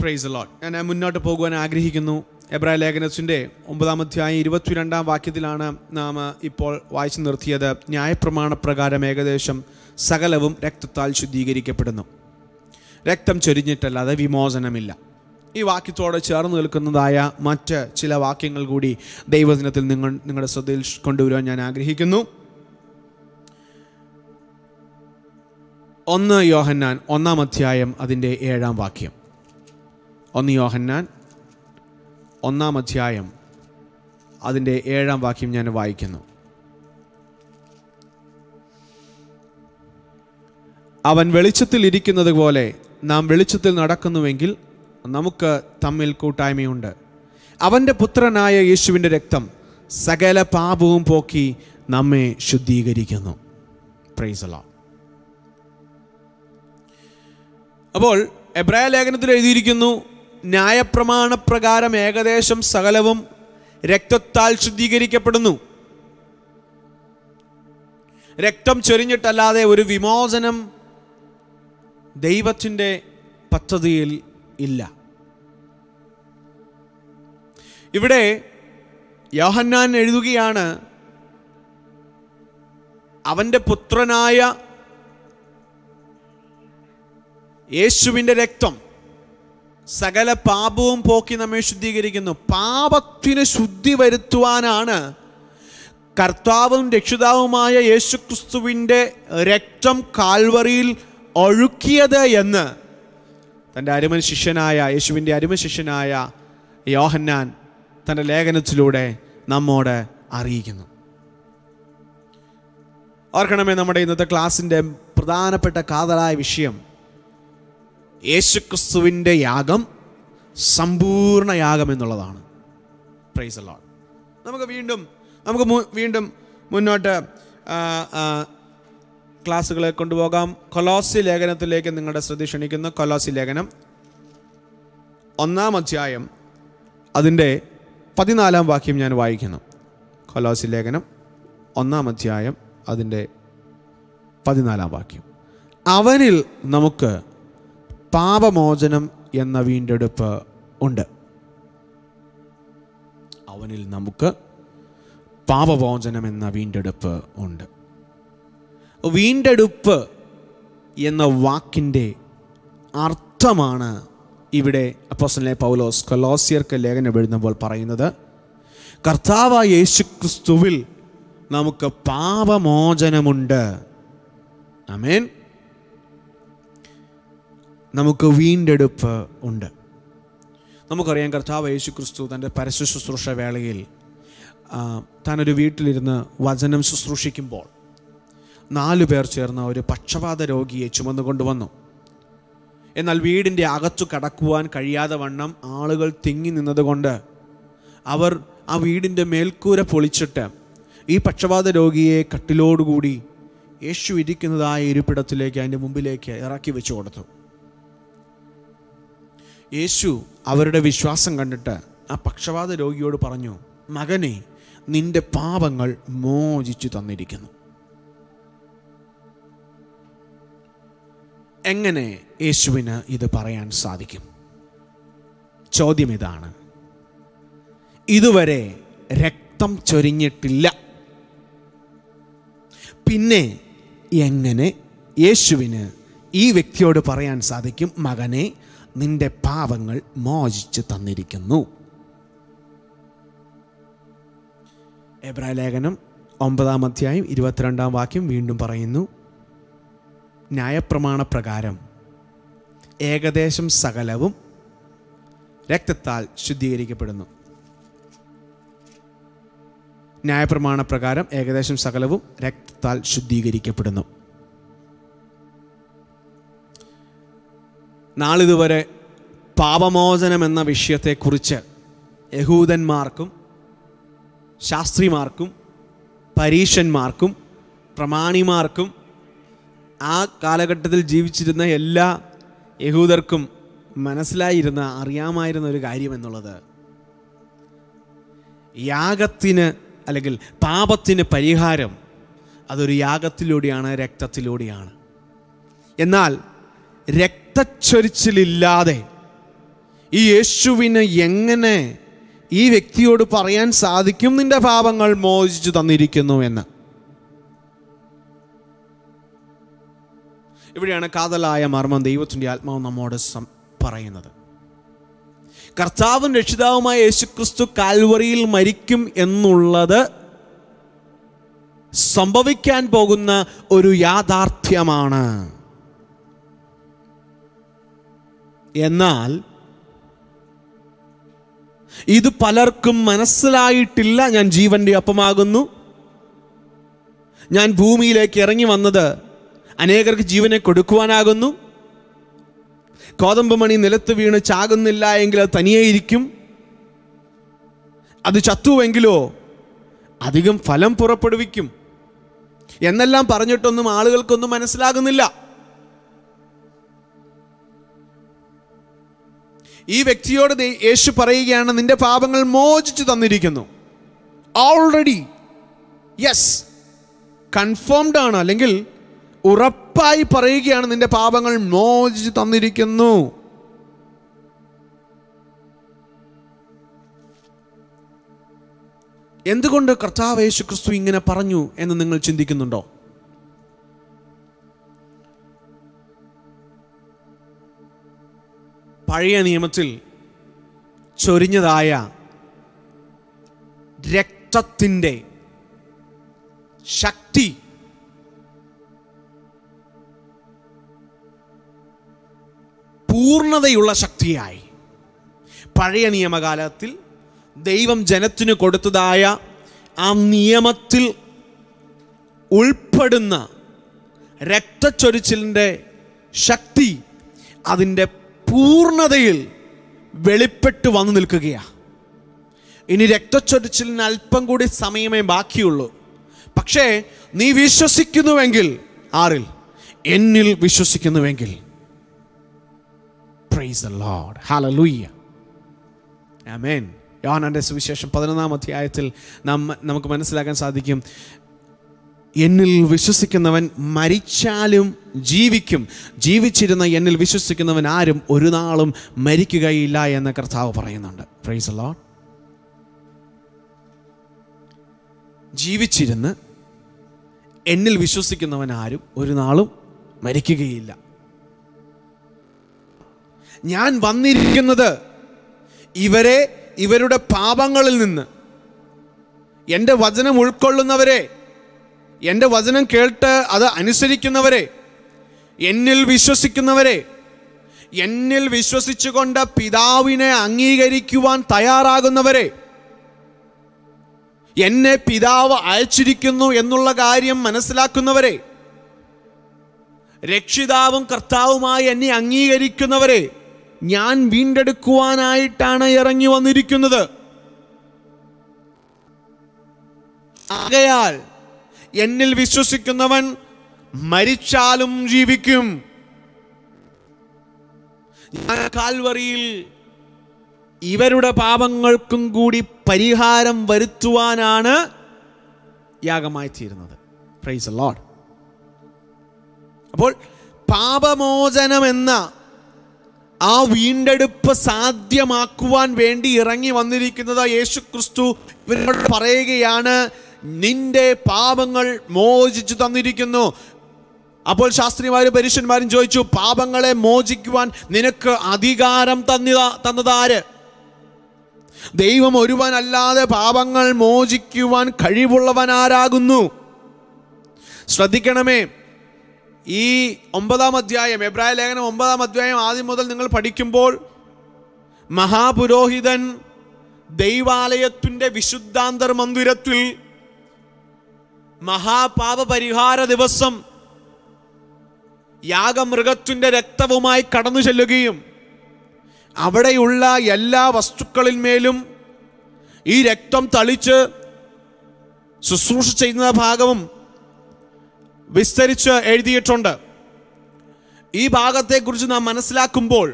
Praise the Lord. ഞാൻ മുന്നോട്ട് പോകുവാൻ ആഗ്രഹിക്കുന്നു. എബ്രായ ലേഖനത്തിൻ്റെ 9-ാം അധ്യായം 22-ാം വാക്യത്തിലാണ് നാം ഇപ്പോൾ വായിച്ചു നിർത്തിയത്. ന്യായപ്രമാണപ്രകാരം ഏകദേശം സകലവും രക്തത്താൽ ശുദ്ധീകരിക്കപ്പെടുന്നു, രക്തം ചൊരിഞ്ഞിട്ടല്ലാതെ വിമോചനമില്ല. ഈ വാക്യത്തോട് ചേർന്ന് നിൽക്കുന്നതായ മറ്റ് ചില വാക്യങ്ങൾ കൂടി ദൈവദിനത്തിൽ നിങ്ങളുടെ ശ്രദ്ധയിൽ കൊണ്ടുവരാൻ ഞാൻ ആഗ്രഹിക്കുന്നു. 1 യോഹന്നാൻ 1-ാം അധ്യായം അതിൻ്റെ 7-ാം വാക്യം. 1 യോഹന്നാൻ 1-ാം അധ്യായം അതിൻ്റെ 7-ാം വാക്യം ഞാൻ വായിക്കുന്നു. അവൻ വെളിച്ചത്തിൽ ഇരിക്കുന്നത് പോലെ നാം വെളിച്ചത്തിൽ നടക്കുന്നുവെങ്കിൽ നമുക്ക് തമ്മിൽ കൂട്ടായ്മയുണ്ട്. അവൻ്റെ പുത്രനായ യേശുവിൻ്റെ രക്തം സകല പാപവും പോക്കി നമ്മെ ശുദ്ധീകരിക്കുന്നു. Praise the Lord. അപ്പോൾ എബ്രായ ലേഖനത്തിൽ എഴുതിയിരിക്കുന്നു, ന്യായപ്രമാണപ്രകാരം ഏകദേശം സകലവും രക്തത്താൽ ശുദ്ധീകരിക്കപ്പെടുന്നു, രക്തം ചൊരിഞ്ഞിട്ടല്ലാതെ ഒരു വിമോചനം ദൈവത്തിൻ്റെ പദ്ധതിയിൽ ഇല്ല. ഇവിടെ യോഹന്നാൻ എഴുതുകയാണ്, അവൻ്റെ പുത്രനായ യേശുവിൻ്റെ രക്തം സകല പാപവും പോക്കി നമ്മെ ശുദ്ധീകരിക്കുന്നു. പാപത്തിന് ശുദ്ധി വരുത്തുവാനാണ് കർത്താവും രക്ഷിതാവുമായ യേശുക്രിസ്തുവിൻ്റെ രക്തം കാൽവറിയിൽ ഒഴുക്കിയത് എന്ന് തൻ്റെ യേശുവിൻ്റെ അരുമ ശിഷ്യനായ യോഹന്നാൻ തൻ്റെ ലേഖനത്തിലൂടെ നമ്മോട് അറിയിക്കുന്നു. ഓർക്കണമേ, നമ്മുടെ ഇന്നത്തെ ക്ലാസ്സിൻ്റെ പ്രധാനപ്പെട്ട കാതലായ വിഷയം യേശുക്രിസ്തുവിൻ്റെ യാഗം, സമ്പൂർണ്ണ യാഗം എന്നുള്ളതാണ്. Praise the Lord. നമുക്ക് വീണ്ടും മുന്നോട്ട് ക്ലാസ്സുകളെ കൊണ്ടുപോകാം. കൊലോസി ലേഖനത്തിലേക്ക് നിങ്ങളുടെ ശ്രദ്ധ ക്ഷണിക്കുന്നു. കൊലോസി ലേഖനം 1-ാം അധ്യായം അതിൻ്റെ 14-ാം വാക്യം ഞാൻ വായിക്കുന്നു. കൊലോസി ലേഖനം 1-ാം അധ്യായം അതിൻ്റെ 14-ാം വാക്യം. അവനിൽ നമുക്ക് പാപമോചനം എന്ന വീണ്ടെടുപ്പ് ഉണ്ട്. അവനിൽ നമുക്ക് പാപമോചനം എന്ന വീണ്ടെടുപ്പ് ഉണ്ട്. വീണ്ടെടുപ്പ് എന്ന വാക്കിൻ്റെ അർത്ഥമാണ് ഇവിടെ അപ്പോസ്തലനായ പൗലോസ് കൊലോസ്യർക്ക് ലേഖനം എഴുതുമ്പോൾ പറയുന്നത്. കർത്താവായ യേശുക്രിസ്തുവിൽ നമുക്ക് പാപമോചനമുണ്ട്. ആമേൻ. നമുക്ക് വീണ്ടെടുപ്പ് ഉണ്ട്. നമുക്കറിയാം, കർത്താവ് യേശുക്രിസ്തു തൻ്റെ പരസ്യ ശുശ്രൂഷ വേളയിൽ താനൊരു വീട്ടിലിരുന്ന് വചനം ശുശ്രൂഷിക്കുമ്പോൾ 4 പേർ ചേർന്ന ഒരു പക്ഷവാത രോഗിയെ ചുമന്നുകൊണ്ടുവന്നു. എന്നാൽ വീടിൻ്റെ അകത്തു കടക്കുവാൻ കഴിയാതെ വണ്ണം ആളുകൾ തിങ്ങി നിന്നതുകൊണ്ട് അവർ ആ വീടിൻ്റെ മേൽക്കൂര പൊളിച്ചിട്ട് ഈ പക്ഷവാത രോഗിയെ കട്ടിലോടുകൂടി യേശു ഇരിക്കുന്നതായ ഇരിപ്പിടത്തിലേക്ക് അതിൻ്റെ മുമ്പിലേക്ക് ഇറക്കി വെച്ചു കൊടുത്തു. യേശു അവരുടെ വിശ്വാസം കണ്ടിട്ട് ആ പക്ഷവാത രോഗിയോട് പറഞ്ഞു, മകനെ, നിന്റെ പാപങ്ങൾ മോചിച്ചു തന്നിരിക്കുന്നു. എങ്ങനെ യേശുവിന് ഇത് പറയാൻ സാധിക്കും? ചോദ്യം ഇതാണ്. ഇതുവരെ രക്തം ചൊരിഞ്ഞിട്ടില്ല, പിന്നെ എങ്ങനെ യേശുവിന് ഈ വ്യക്തിയോട് പറയാൻ സാധിക്കും, മകനെ, നിന്റെ പാപങ്ങൾ മോചിച്ചു തന്നിരിക്കുന്നു? എബ്രായ ലേഖനം 9-ാം അധ്യായം 22-ാം വാക്യം വീണ്ടും പറയുന്നു, ന്യായപ്രമാണപ്രകാരം ഏകദേശം സകലവും രക്തത്താൽ ശുദ്ധീകരിക്കപ്പെടുന്നു. ന്യായപ്രമാണപ്രകാരം ഏകദേശം സകലവും രക്തത്താൽ ശുദ്ധീകരിക്കപ്പെടുന്നു. നാളിതുവരെ പാപമോചനമെന്ന വിഷയത്തെക്കുറിച്ച് യഹൂദന്മാർക്കും ശാസ്ത്രിമാർക്കും പരീശന്മാർക്കും പ്രമാണിമാർക്കും ആ കാലഘട്ടത്തിൽ ജീവിച്ചിരുന്ന എല്ലാ യഹൂദർക്കും മനസ്സിലായിരുന്ന അറിയാമായിരുന്ന ഒരു കാര്യം എന്നുള്ളത് യാഗത്തിന് അല്ലെങ്കിൽ പാപത്തിന് പരിഹാരം അതൊരു യാഗത്തിലൂടെയാണ്, രക്തത്തിലൂടെയാണ്. എന്നാൽ രക്തച്ചൊരിച്ചിലില്ലാതെ ഈ യേശുവിന് എങ്ങനെ ഈ വ്യക്തിയോട് പറയാൻ സാധിക്കും നിന്റെ പാപങ്ങൾ മോചിച്ചു തന്നിരിക്കുന്നു എന്ന്? ഇവിടെയാണ് കാതലായ മർമ്മം ദൈവത്തിൻ്റെ ആത്മാവ് നമ്മോട് പറയുന്നത്. കർത്താവും രക്ഷിതാവുമായ യേശുക്രിസ്തു കാൽവറിയിൽ മരിക്കും എന്നുള്ളത് സംഭവിക്കാൻ പോകുന്ന ഒരു യാഥാർത്ഥ്യമാണ്. എന്നാൽ ഇത് പലർക്കും മനസ്സിലായിട്ടില്ല. ഞാൻ ജീവന്റെ അപ്പമാകുന്നു, ഞാൻ ഭൂമിയിലേക്ക് ഇറങ്ങി വന്നത് അനേകർക്ക് ജീവനെ കൊടുക്കുവാനാകുന്നു, കോതമ്പ് മണി നിലത്ത് വീണ് ചാകുന്നില്ല എങ്കിൽ അത് തനിയെ ഇരിക്കും, അത് ചത്തുവെങ്കിലോ അധികം ഫലം പുറപ്പെടുവിക്കും എന്നെല്ലാം പറഞ്ഞിട്ടൊന്നും ആളുകൾക്കൊന്നും മനസ്സിലാകുന്നില്ല. ഈ വ്യക്തിയോട് യേശു പറയുകയാണ്, നിന്റെ പാപങ്ങൾ മോചിച്ചു തന്നിരിക്കുന്നു. ഓൾറെഡി യെസ് കൺഫേംഡ് ആണ്, അല്ലെങ്കിൽ ഉറപ്പായി പറയുകയാണ് നിന്റെ പാപങ്ങൾ മോചിച്ചു തന്നിരിക്കുന്നു. എന്തുകൊണ്ട് കർത്താവ് യേശുക്രിസ്തു ഇങ്ങനെ പറഞ്ഞു എന്ന് നിങ്ങൾ ചിന്തിക്കുന്നുണ്ടോ? പഴയ നിയമത്തിൽ ചൊരിഞ്ഞതായ രക്തത്തിൻ്റെ ശക്തി പൂർണ്ണതയുള്ള ശക്തിയായി പഴയ നിയമകാലത്തിൽ ദൈവം ജനത്തിന് കൊടുത്തതായ ആ നിയമത്തിൽ ഉൾപ്പെടുന്ന രക്തച്ചൊരിച്ചിലിൻ്റെ ശക്തി അതിൻ്റെ പൂർണ്ണതയിൽ വെളിപ്പെട്ട് വന്നു നിൽക്കുകയാണ്. ഇനി രക്തച്ചൊരിച്ചിലിന് അല്പം കൂടി സമയമേ ബാക്കിയുള്ളൂ. പക്ഷേ നീ വിശ്വസിക്കുന്നുവെങ്കിൽ, ആരിൽ? എന്നിൽ വിശ്വസിക്കുന്നുവെങ്കിൽ. Praise the Lord. Hallelujah. Amen. യോഹന്നാന്റെ സുവിശേഷം 11-ാം അധ്യായത്തിൽ നമുക്ക് മനസ്സിലാക്കാൻ സാധിക്കും, എന്നിൽ വിശ്വസിക്കുന്നവൻ മരിച്ചാലും ജീവിക്കും, ജീവിച്ചിരുന്ന എന്നിൽ വിശ്വസിക്കുന്നവൻ ആരും ഒരു നാളും മരിക്കുകയില്ല എന്ന് കർത്താവ് പറയുന്നുണ്ട്. Praise the Lord. ജീവിച്ചിരുന്ന് എന്നിൽ വിശ്വസിക്കുന്നവൻ ആരും ഒരു നാളും മരിക്കുകയില്ല. ഞാൻ വന്നിരിക്കുന്നത് ഇവരെ, ഇവരുടെ പാപങ്ങളിൽ നിന്ന്, എൻ്റെ വചനം ഉൾക്കൊള്ളുന്നവരെ, എൻ്റെ വചനം കേട്ട് അത് അനുസരിക്കുന്നവരെ, എന്നിൽ വിശ്വസിക്കുന്നവരെ, എന്നിൽ വിശ്വസിച്ചുകൊണ്ട് പിതാവിനെ അംഗീകരിക്കുവാൻ തയ്യാറാകുന്നവരെ, എന്നെ പിതാവ് അയച്ചിരിക്കുന്നു എന്നുള്ള കാര്യം മനസ്സിലാക്കുന്നവരെ, രക്ഷിതാവും കർത്താവുമായി എന്നെ അംഗീകരിക്കുന്നവരെ ഞാൻ വീണ്ടെടുക്കുവാനായിട്ടാണ് ഇറങ്ങി വന്നിരിക്കുന്നത്. ആകയാൽ എന്നിൽ വിശ്വസിക്കുന്നവൻ മരിച്ചാലും ജീവിക്കും. ഞാൻ കാൽവറിയിൽ ഇവരുടെ പാപങ്ങൾക്കും കൂടി പരിഹാരം വരുത്തുവാനാണ് യാഗമായി തീരുന്നത്. Praise the Lord. അപ്പോൾ പാപമോചനം എന്ന ആ വീണ്ടെടുപ്പ് സാധ്യമാക്കുവാൻ വേണ്ടി ഇറങ്ങി വന്നിരിക്കുന്നത് യേശുക്രിസ്തു ഇവരോട് പറയുകയാണ്, നിന്റെ പാപങ്ങൾ മോചിച്ചു തന്നിരിക്കുന്നു. അപ്പോൾ ശാസ്ത്രിമാരും പരീശന്മാരും ചോദിച്ചു, പാപങ്ങളെ മോചിക്കുവാൻ നിനക്ക് അധികാരം തന്നതാര്? ദൈവം ഒരുവനല്ലാതെ പാപങ്ങൾ മോചിക്കുവാൻ കഴിവുള്ളവനാരാകുന്നു? ശ്രദ്ധിക്കണമേ, ഈ 9-ാം അധ്യായം, എബ്രായ ലേഖനം 9-ാം അധ്യായം ആദ്യം മുതൽ നിങ്ങൾ പഠിക്കുമ്പോൾ മഹാപുരോഹിതൻ ദൈവാലയത്തിൻ്റെ വിശുദ്ധാന്തർ മന്ദിരത്തിൽ മഹാപാപ പരിഹാര ദിവസം യാഗമൃഗത്തിൻ്റെ രക്തവുമായി കടന്നു ചെല്ലുകയും അവിടെയുള്ള എല്ലാ വസ്തുക്കളിന്മേലും ഈ രക്തം തളിച്ച് ശുശ്രൂഷ ചെയ്യുന്ന ഭാഗവും വിസ്തരിച്ച് എഴുതിയിട്ടുണ്ട്. ഈ ഭാഗത്തെക്കുറിച്ച് നാം മനസ്സിലാക്കുമ്പോൾ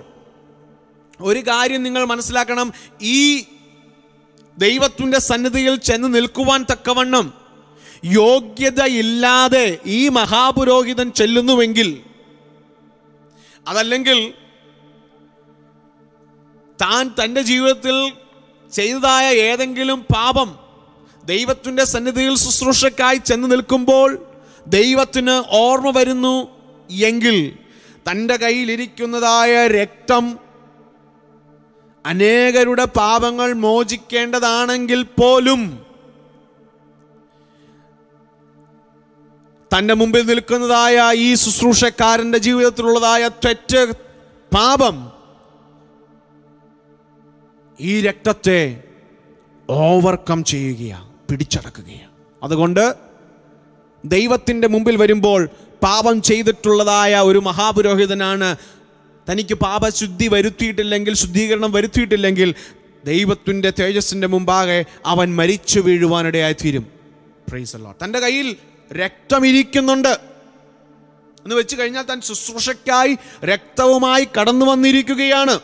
ഒരു കാര്യം നിങ്ങൾ മനസ്സിലാക്കണം. ഈ ദൈവത്തിൻ്റെ സന്നിധിയിൽ ചെന്ന് നിൽക്കുവാൻ തക്കവണ്ണം യോഗ്യതയില്ലാതെ ഈ മഹാപുരോഹിതൻ ചെല്ലുന്നുവെങ്കിൽ, അതല്ലെങ്കിൽ താൻ തൻ്റെ ജീവിതത്തിൽ ചെയ്തതായ ഏതെങ്കിലും പാപം ദൈവത്തിൻ്റെ സന്നിധിയിൽ ശുശ്രൂഷക്കായി ചെന്ന് നിൽക്കുമ്പോൾ ദൈവത്തിന് ഓർമ്മ വരുന്നു എങ്കിൽ തൻ്റെ കയ്യിലിരിക്കുന്നതായ രക്തം അനേകരുടെ പാപങ്ങൾ മോചിക്കേണ്ടതാണെങ്കിൽ പോലും തൻ്റെ മുമ്പിൽ നിൽക്കുന്നതായ ഈ ശുശ്രൂഷക്കാരൻ്റെ ജീവിതത്തിലുള്ളതായ തെറ്റ് പാപം ഈ രക്തത്തെ ഓവർകം ചെയ്യുകയാണ്, പിടിച്ചടക്കുകയാണ്. അതുകൊണ്ട് ദൈവത്തിൻ്റെ മുമ്പിൽ വരുമ്പോൾ പാപം ചെയ്തിട്ടുള്ളതായ ഒരു മഹാപുരോഹിതനാണ്. തനിക്ക് പാപശുദ്ധി വരുത്തിയിട്ടില്ലെങ്കിൽ, ശുദ്ധീകരണം വരുത്തിയിട്ടില്ലെങ്കിൽ ദൈവത്തിൻ്റെ തേജസ്സിൻ്റെ മുമ്പാകെ അവൻ മരിച്ചു വീഴുവാനിടയായിത്തീരും. Price the Lord. തൻ്റെ കയ്യിൽ രക്തമിരിക്കുന്നുണ്ട് എന്ന് വെച്ച് കഴിഞ്ഞാൽ താൻ ശുശ്രൂഷയ്ക്കായി രക്തവുമായി കടന്നു വന്നിരിക്കുകയാണ്.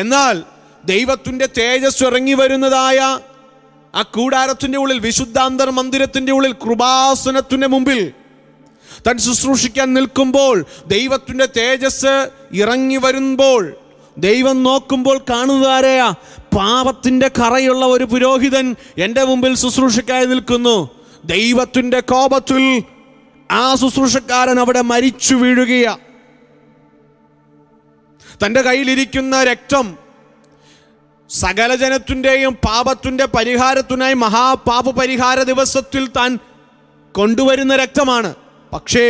എന്നാൽ ദൈവത്തിൻ്റെ തേജസ് ഇറങ്ങി വരുന്നതായ ആ കൂടാരത്തിൻ്റെ ഉള്ളിൽ, വിശുദ്ധാന്തർ മന്ദിരത്തിൻ്റെ ഉള്ളിൽ, കൃപാസനത്തിൻ്റെ മുമ്പിൽ താൻ ശുശ്രൂഷിക്കാൻ നിൽക്കുമ്പോൾ, ദൈവത്തിൻ്റെ തേജസ് ഇറങ്ങി വരുമ്പോൾ ദൈവം നോക്കുമ്പോൾ കാണുന്നതാരയാ? പാപത്തിൻ്റെ കറയുള്ള ഒരു പുരോഹിതൻ എൻ്റെ മുമ്പിൽ ശുശ്രൂഷയ്ക്കായി നിൽക്കുന്നു. ദൈവത്തിൻ്റെ കോപത്തിൽ ആ ശുശ്രൂഷക്കാരൻ അവിടെ മരിച്ചു വീഴുകയാണ്. തൻ്റെ കയ്യിലിരിക്കുന്ന രക്തം സകല ജനത്തിൻ്റെയും പാപത്തിൻ്റെ പരിഹാരത്തിനായി മഹാപാപപരിഹാര ദിവസത്തിൽ താൻ കൊണ്ടുവരുന്ന രക്തമാണ്. പക്ഷേ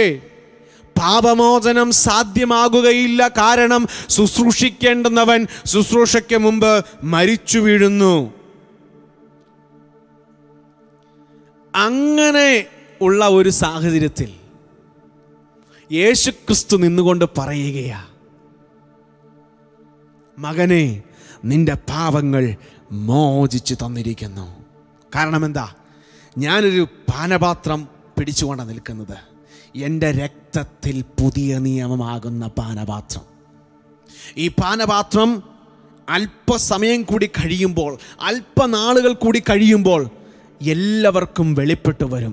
പാപമോചനം സാധ്യമാകുകയില്ല. കാരണം ശുശ്രൂഷിക്കേണ്ടുന്നവൻ ശുശ്രൂഷയ്ക്ക് മുമ്പ് മരിച്ചു വീഴുന്നു. അങ്ങനെ ഉള്ള ഒരു സാഹചര്യത്തിൽ യേശുക്രിസ്തു നിന്നുകൊണ്ട് പറയുകയാ, മകനെ, നിന്റെ പാപങ്ങൾ മോചിച്ച് തന്നിരിക്കുന്നു. കാരണം എന്താ? ഞാനൊരു പാനപാത്രം പിടിച്ചുകൊണ്ട് നിൽക്കുന്നത് എൻ്റെ രക്തത്തിൽ പുതിയ നിയമമാകുന്ന പാനപാത്രം. ഈ പാനപാത്രം അല്പസമയം കൂടി കഴിയുമ്പോൾ, അല്പനാളുകൾ കൂടി കഴിയുമ്പോൾ എല്ലാവർക്കും വെളിപ്പെട്ടു വരും.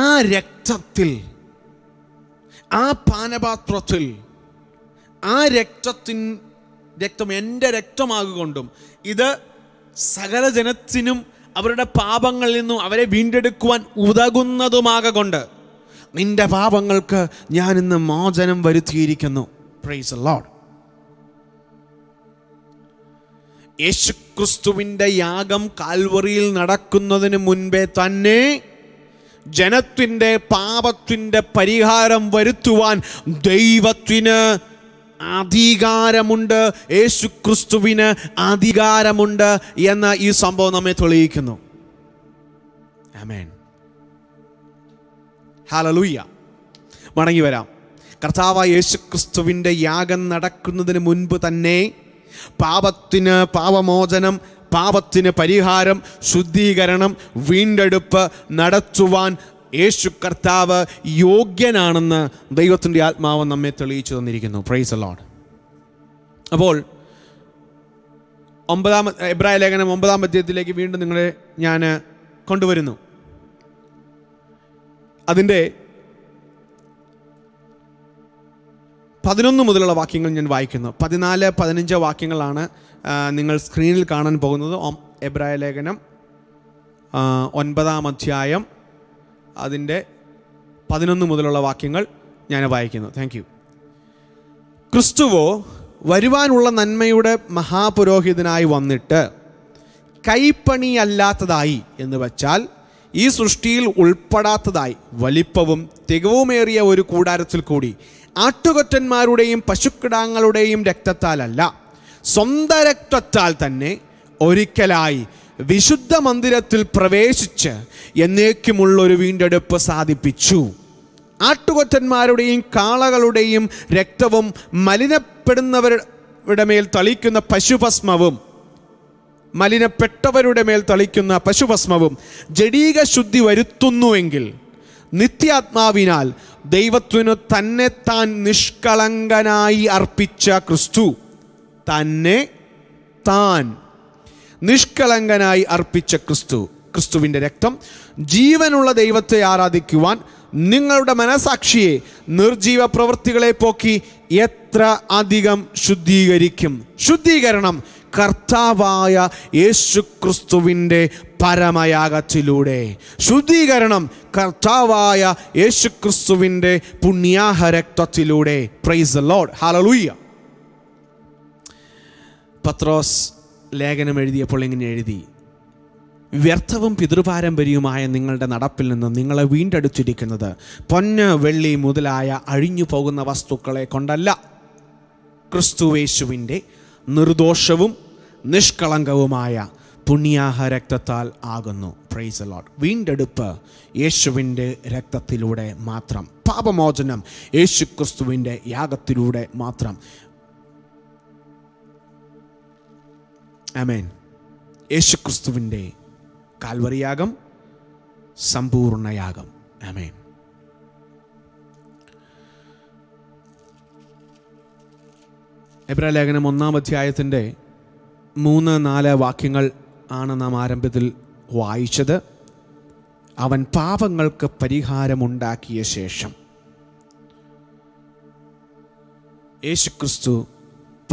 ആ രക്തത്തിൽ, ആ പാനപാത്രത്തിൽ, ആ രക്തം എൻ്റെ രക്തമാകൊണ്ടും ഇത് സകല ജനത്തിനും അവരുടെ പാപങ്ങളിൽ നിന്നും അവരെ വീണ്ടെടുക്കുവാൻ ഉതകുന്നതുമാകൊണ്ട് നിന്റെ പാപങ്ങൾക്ക് ഞാൻ ഇന്ന് മോചനം വരുത്തിയിരിക്കുന്നു. Praise the Lord. യേശുക്രിസ്തുവിൻ്റെ യാഗം കാൽവറിയിൽ നടക്കുന്നതിന് മുൻപേ തന്നെ ജനത്തിൻ്റെ പാപത്തിൻ്റെ പരിഹാരം വരുത്തുവാൻ ദൈവത്തിന് അധികാരമുണ്ട്, യേശുക്രിസ്തുവിന് അധികാരമുണ്ട് എന്ന ഈ സംഭവം നമ്മെ തെളിയിക്കുന്നു. ആമേൻ, ഹല്ലേലൂയ. മടങ്ങി വരാം. കർത്താവായ യേശുക്രിസ്തുവിൻ്റെ യാഗം നടക്കുന്നതിന് മുൻപ് തന്നെ പാപത്തിന് പാപമോചനം, പാപത്തിന് പരിഹാരം, ശുദ്ധീകരണം, വീണ്ടെടുപ്പ് നടത്തുവാൻ യേശു കർത്താവ് യോഗ്യനാണെന്ന് ദൈവത്തിൻ്റെ ആത്മാവ് നമ്മെ തെളിയിച്ചു തന്നിരിക്കുന്നു. Praise the Lord. അപ്പോൾ എബ്രായ ലേഖനം 9-ാം അധ്യായത്തിലേക്ക് വീണ്ടും നിങ്ങളെ ഞാൻ കൊണ്ടുവരുന്നു. അതിൻ്റെ 11 മുതലുള്ള വാക്യങ്ങൾ ഞാൻ വായിക്കുന്നു. 14-15 വാക്യങ്ങളാണ് നിങ്ങൾ സ്ക്രീനിൽ കാണാൻ പോകുന്നത്. എബ്രായ ലേഖനം 9-ാം അധ്യായം അതിൻ്റെ 11 മുതലുള്ള വാക്യങ്ങൾ ഞാൻ വായിക്കുന്നു. Thank you. ക്രിസ്തുവോ വരുവാനുള്ള നന്മയുടെ മഹാപുരോഹിതനായി വന്നിട്ട് കൈപ്പണിയല്ലാത്തതായി എന്ന് വച്ചാൽ ഈ സൃഷ്ടിയിൽ ഉൾപ്പെടാത്തതായി വലിപ്പവും തികവുമേറിയ ഒരു കൂടാരത്തിൽ കൂടി ആട്ടുകൊറ്റന്മാരുടെയും പശുക്കിടാങ്ങളുടെയും രക്തത്താലല്ല, സ്വന്തം രക്തത്താൽ തന്നെ ഒരിക്കലായി വിശുദ്ധ മന്ദിരത്തിൽ പ്രവേശിച്ച് എന്നേക്കുമുള്ളൊരു വീണ്ടെടുപ്പ് സാധിപ്പിച്ചു. ആട്ടുകൊറ്റന്മാരുടെയും കാളകളുടെയും രക്തവും മലിനപ്പെടുന്നവരുടെ മേൽ തളിക്കുന്ന പശുഭസ്മവും മലിനപ്പെട്ടവരുടെ മേൽ തളിക്കുന്ന പശുഭസ്മവും ജഡീക ശുദ്ധി വരുത്തുന്നുവെങ്കിൽ നിത്യാത്മാവിനാൽ ദൈവത്തിനു തന്നെ താൻ നിഷ്കളങ്കനായി അർപ്പിച്ച ക്രിസ്തു തന്നെ താൻ നിഷ്കളങ്കനായി അർപ്പിച്ച ക്രിസ്തു ക്രിസ്തുവിൻ്റെ രക്തം ജീവനുള്ള ദൈവത്തെ ആരാധിക്കുവാൻ നിങ്ങളുടെ മനസാക്ഷിയെ നിർജീവ പ്രവൃത്തികളെ പോക്കി എത്ര അധികം ശുദ്ധീകരിക്കും. ശുദ്ധീകരണം കർത്താവായ യേശു ക്രിസ്തുവിൻ്റെ പരമയാഗത്തിലൂടെ, ശുദ്ധീകരണം കർത്താവായ യേശു ക്രിസ്തുവിൻ്റെ പുണ്യാഹ രക്തത്തിലൂടെ. Praise the Lord, hallelujah. പത്രോസ് ലേഖനം എഴുതിയപ്പോൾ എങ്ങനെ എഴുതി? വ്യർത്ഥവും പിതൃപാരമ്പര്യവുമായ നിങ്ങളുടെ നടപ്പിൽ നിന്ന് നിങ്ങളെ വീണ്ടെടുത്തിരിക്കുന്നത് പൊന്ന് വെള്ളി മുതലായ അഴിഞ്ഞു പോകുന്ന വസ്തുക്കളെ കൊണ്ടല്ല, ക്രിസ്തുവേശുവിൻ്റെ നിർദോഷവും നിഷ്കളങ്കവുമായ പുണ്യാഹ രക്തത്താൽ ആകുന്നു. Praise the Lord. വീണ്ടെടുപ്പ് യേശുവിൻ്റെ രക്തത്തിലൂടെ മാത്രം, പാപമോചനം യേശു ക്രിസ്തുവിൻ്റെ യാഗത്തിലൂടെ മാത്രം. ആമേൻ. യേശു ക്രിസ്തുവിൻ്റെ കാൽവറിയാഗം സമ്പൂർണ്ണയാഗം. ആമേൻ. എബ്രായലേഖനം 1-ാം അധ്യായത്തിൻ്റെ 3-4 വാക്യങ്ങൾ ആണ് നാം ആരംഭത്തിൽ വായിച്ചത്. അവൻ പാപങ്ങൾക്ക് പരിഹാരമുണ്ടാക്കിയ ശേഷം, യേശുക്രിസ്തു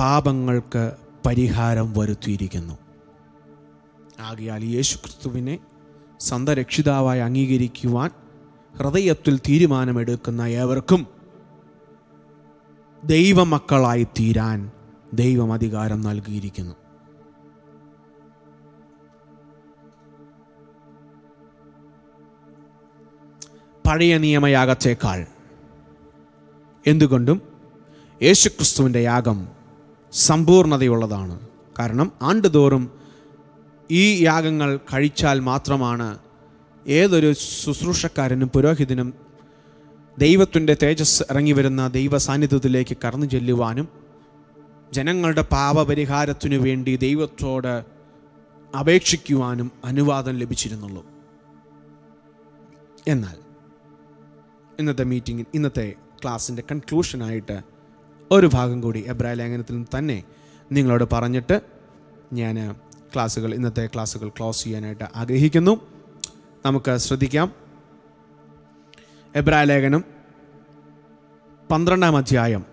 പാപങ്ങൾക്ക് പരിഹാരം വരുത്തിയിരിക്കുന്നു. ആകയാൽ യേശുക്രിസ്തുവിനെ സന്തരക്ഷിതാവായി അംഗീകരിക്കുവാൻ ഹൃദയത്തിൽ തീരുമാനമെടുക്കുന്ന ഏവർക്കും ദൈവമക്കളായി തീരാൻ ദൈവം അധികാരം നൽകിയിരിക്കുന്നു. പഴയ നിയമയാഗത്തേക്കാൾ എന്തുകൊണ്ടും യേശുക്രിസ്തുവിൻ്റെ യാഗം സമ്പൂർണതയുള്ളതാണ്. കാരണം ആണ്ടുതോറും ഈ യാഗങ്ങൾ കഴിച്ചാൽ മാത്രമാണ് ഏതൊരു ശുശ്രൂഷക്കാരനും പുരോഹിതനും ദൈവത്തിൻ്റെ തേജസ് ഇറങ്ങി വരുന്ന ദൈവ സാന്നിധ്യത്തിലേക്ക് കടന്നു ചെല്ലുവാനും ജനങ്ങളുടെ പാപപരിഹാരത്തിനു വേണ്ടി ദൈവത്തോട് അപേക്ഷിക്കുവാനും അനുവാദം ലഭിച്ചിരുന്നുള്ളൂ. എന്നാൽ ഇന്നത്തെ മീറ്റിംഗിൽ, ഇന്നത്തെ ക്ലാസ്സിൻ്റെ കൺക്ലൂഷനായിട്ട് ഒരു ഭാഗം കൂടി എബ്രായലേഖനത്തിൽ തന്നെ നിങ്ങളോട് പറഞ്ഞിട്ട് ഞാൻ ഇന്നത്തെ ക്ലാസ്സുകൾ ക്ലോസ് ചെയ്യാനായിട്ട് ആഗ്രഹിക്കുന്നു. നമുക്ക് ശ്രദ്ധിക്കാം. എബ്രായലേഖനം 12-ാം അധ്യായം,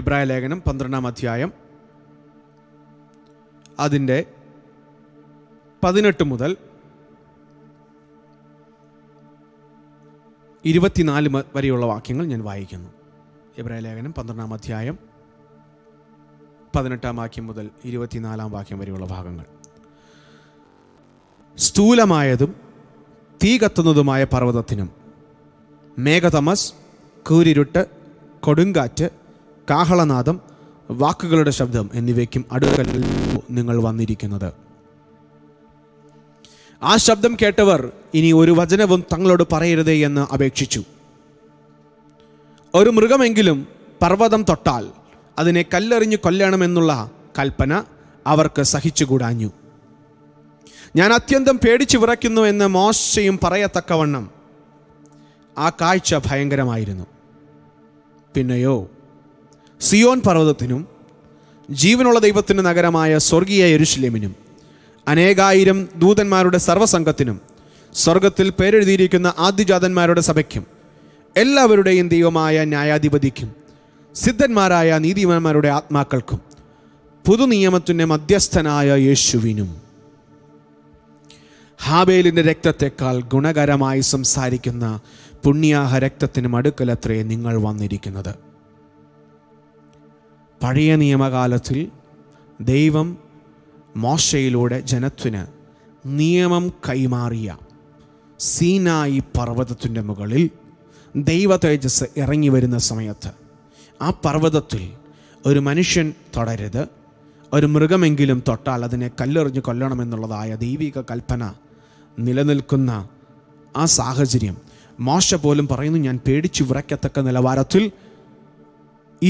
എബ്രായലേഖനം 12-ാം അധ്യായം അതിൻ്റെ 18 മുതൽ 24 വരെയുള്ള വാക്യങ്ങൾ ഞാൻ വായിക്കുന്നു. എബ്രായലേഖനം 12-ാം അധ്യായം 18-ാം വാക്യം മുതൽ 24-ാം വാക്യം വരെയുള്ള ഭാഗങ്ങൾ. സ്ഥൂലമായതും തീ കത്തുന്നതുമായ പർവ്വതത്തിനും മേഘതമസ്, കൂരിരുട്ട്, കൊടുങ്കാറ്റ്, കാഹളനാദം, വാക്കുകളുടെ ശബ്ദം എന്നിവയ്ക്കും അടുക്കൽ നിങ്ങൾ വന്നിരിക്കുന്നത്. ആ ശബ്ദം കേട്ടവർ ഇനി ഒരു വചനവും തങ്ങളോട് പറയരുതേ എന്ന് അപേക്ഷിച്ചു. ഒരു മൃഗമെങ്കിലും പർവ്വതം തൊട്ടാൽ അതിനെ കല്ലെറിഞ്ഞു കൊല്ലണമെന്നുള്ള കൽപ്പന അവർക്ക് സഹിച്ചുകൂടാഞ്ഞു. ഞാൻ അത്യന്തം പേടിച്ചു വിറയ്ക്കുന്നു എന്ന് മോശയും പറയത്തക്കവണ്ണം ആ കാഴ്ച ഭയങ്കരമായിരുന്നു. പിന്നെയോ സിയോൻ പർവ്വതത്തിനും ജീവനുള്ള ദൈവത്തിൻ്റെ നഗരമായ സ്വർഗീയ യെരുശലേമിനും അനേകായിരം ദൂതന്മാരുടെ സർവ്വസംഘത്തിനും സ്വർഗത്തിൽ പേരെഴുതിയിരിക്കുന്ന ആദ്യജാതന്മാരുടെ സഭയ്ക്കും എല്ലാവരുടെയും ദൈവമായ ന്യായാധിപതിക്കും സിദ്ധന്മാരായ നീതിമാന്മാരുടെ ആത്മാക്കൾക്കും പുതുനിയമത്തിൻ്റെ മധ്യസ്ഥനായ യേശുവിനും ഹാബേലിൻ്റെ രക്തത്തെക്കാൾ ഗുണകരമായി സംസാരിക്കുന്ന പുണ്യാഹ രക്തത്തിനും അടുക്കലത്രേ നിങ്ങൾ വന്നിരിക്കുന്നത്. പഴയ നിയമകാലത്തിൽ ദൈവം മോശയിലൂടെ ജനത്തിന് നിയമം കൈമാറിയ സീനായി പർവ്വതത്തിൻ്റെ മുകളിൽ ദൈവ തേജസ് ഇറങ്ങി വരുന്ന സമയത്ത് ആ പർവ്വതത്തിൽ ഒരു മനുഷ്യൻ തൊടരുത്, ഒരു മൃഗമെങ്കിലും തൊട്ടാൽ അതിനെ കല്ലെറിഞ്ഞ് കൊല്ലണമെന്നുള്ളതായ ദൈവിക കൽപ്പന നിലനിൽക്കുന്ന ആ സാഹചര്യം, മോശ പോലും പറയുന്നു, ഞാൻ പേടിച്ചു വിറയ്ക്കത്തക്ക നിലവാരത്തിൽ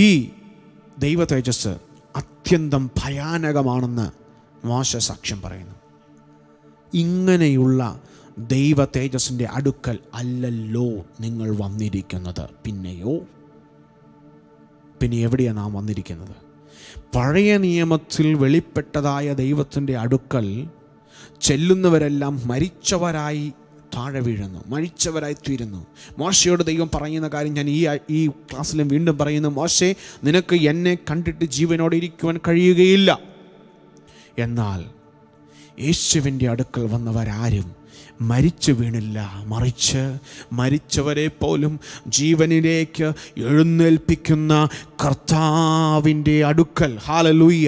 ഈ ദൈവ തേജസ് അത്യന്തം ഭയാനകമാണെന്ന് മോശ സാക്ഷ്യം പറയുന്നു. ഇങ്ങനെയുള്ള ദൈവ തേജസ്സിൻ്റെ അടുക്കൽ അല്ലല്ലോ നിങ്ങൾ വന്നിരിക്കുന്നത്, പിന്നെയോ പിന്നെ എവിടെയാണ് നാം വന്നിരിക്കുന്നത്? പഴയ നിയമത്തിൽ വെളിപ്പെട്ടതായ ദൈവത്തിൻ്റെ അടുക്കൽ ചെല്ലുന്നവരെല്ലാം മരിച്ചവരായി താഴെ വീഴുന്നു, മരിച്ചവരായി തീരുന്നു. മോശയോട് ദൈവം പറയുന്ന കാര്യം ഞാൻ ഈ ക്ലാസ്സിലും വീണ്ടും പറയുന്നു. മോശേ, നിനക്ക് എന്നെ കണ്ടിട്ട് ജീവനോടെ ഇരിക്കുവാൻ കഴിയുകയില്ല. എന്നാൽ യേശുവിൻ്റെ അടുക്കൽ വന്നവരാരും മരിച്ചു വീണില്ല, മറിച്ച് മരിച്ചവരെ പോലും ജീവനിലേക്ക് എഴുന്നേൽപ്പിക്കുന്ന കർത്താവിൻ്റെ അടുക്കൽ, ഹല്ലേലൂയ,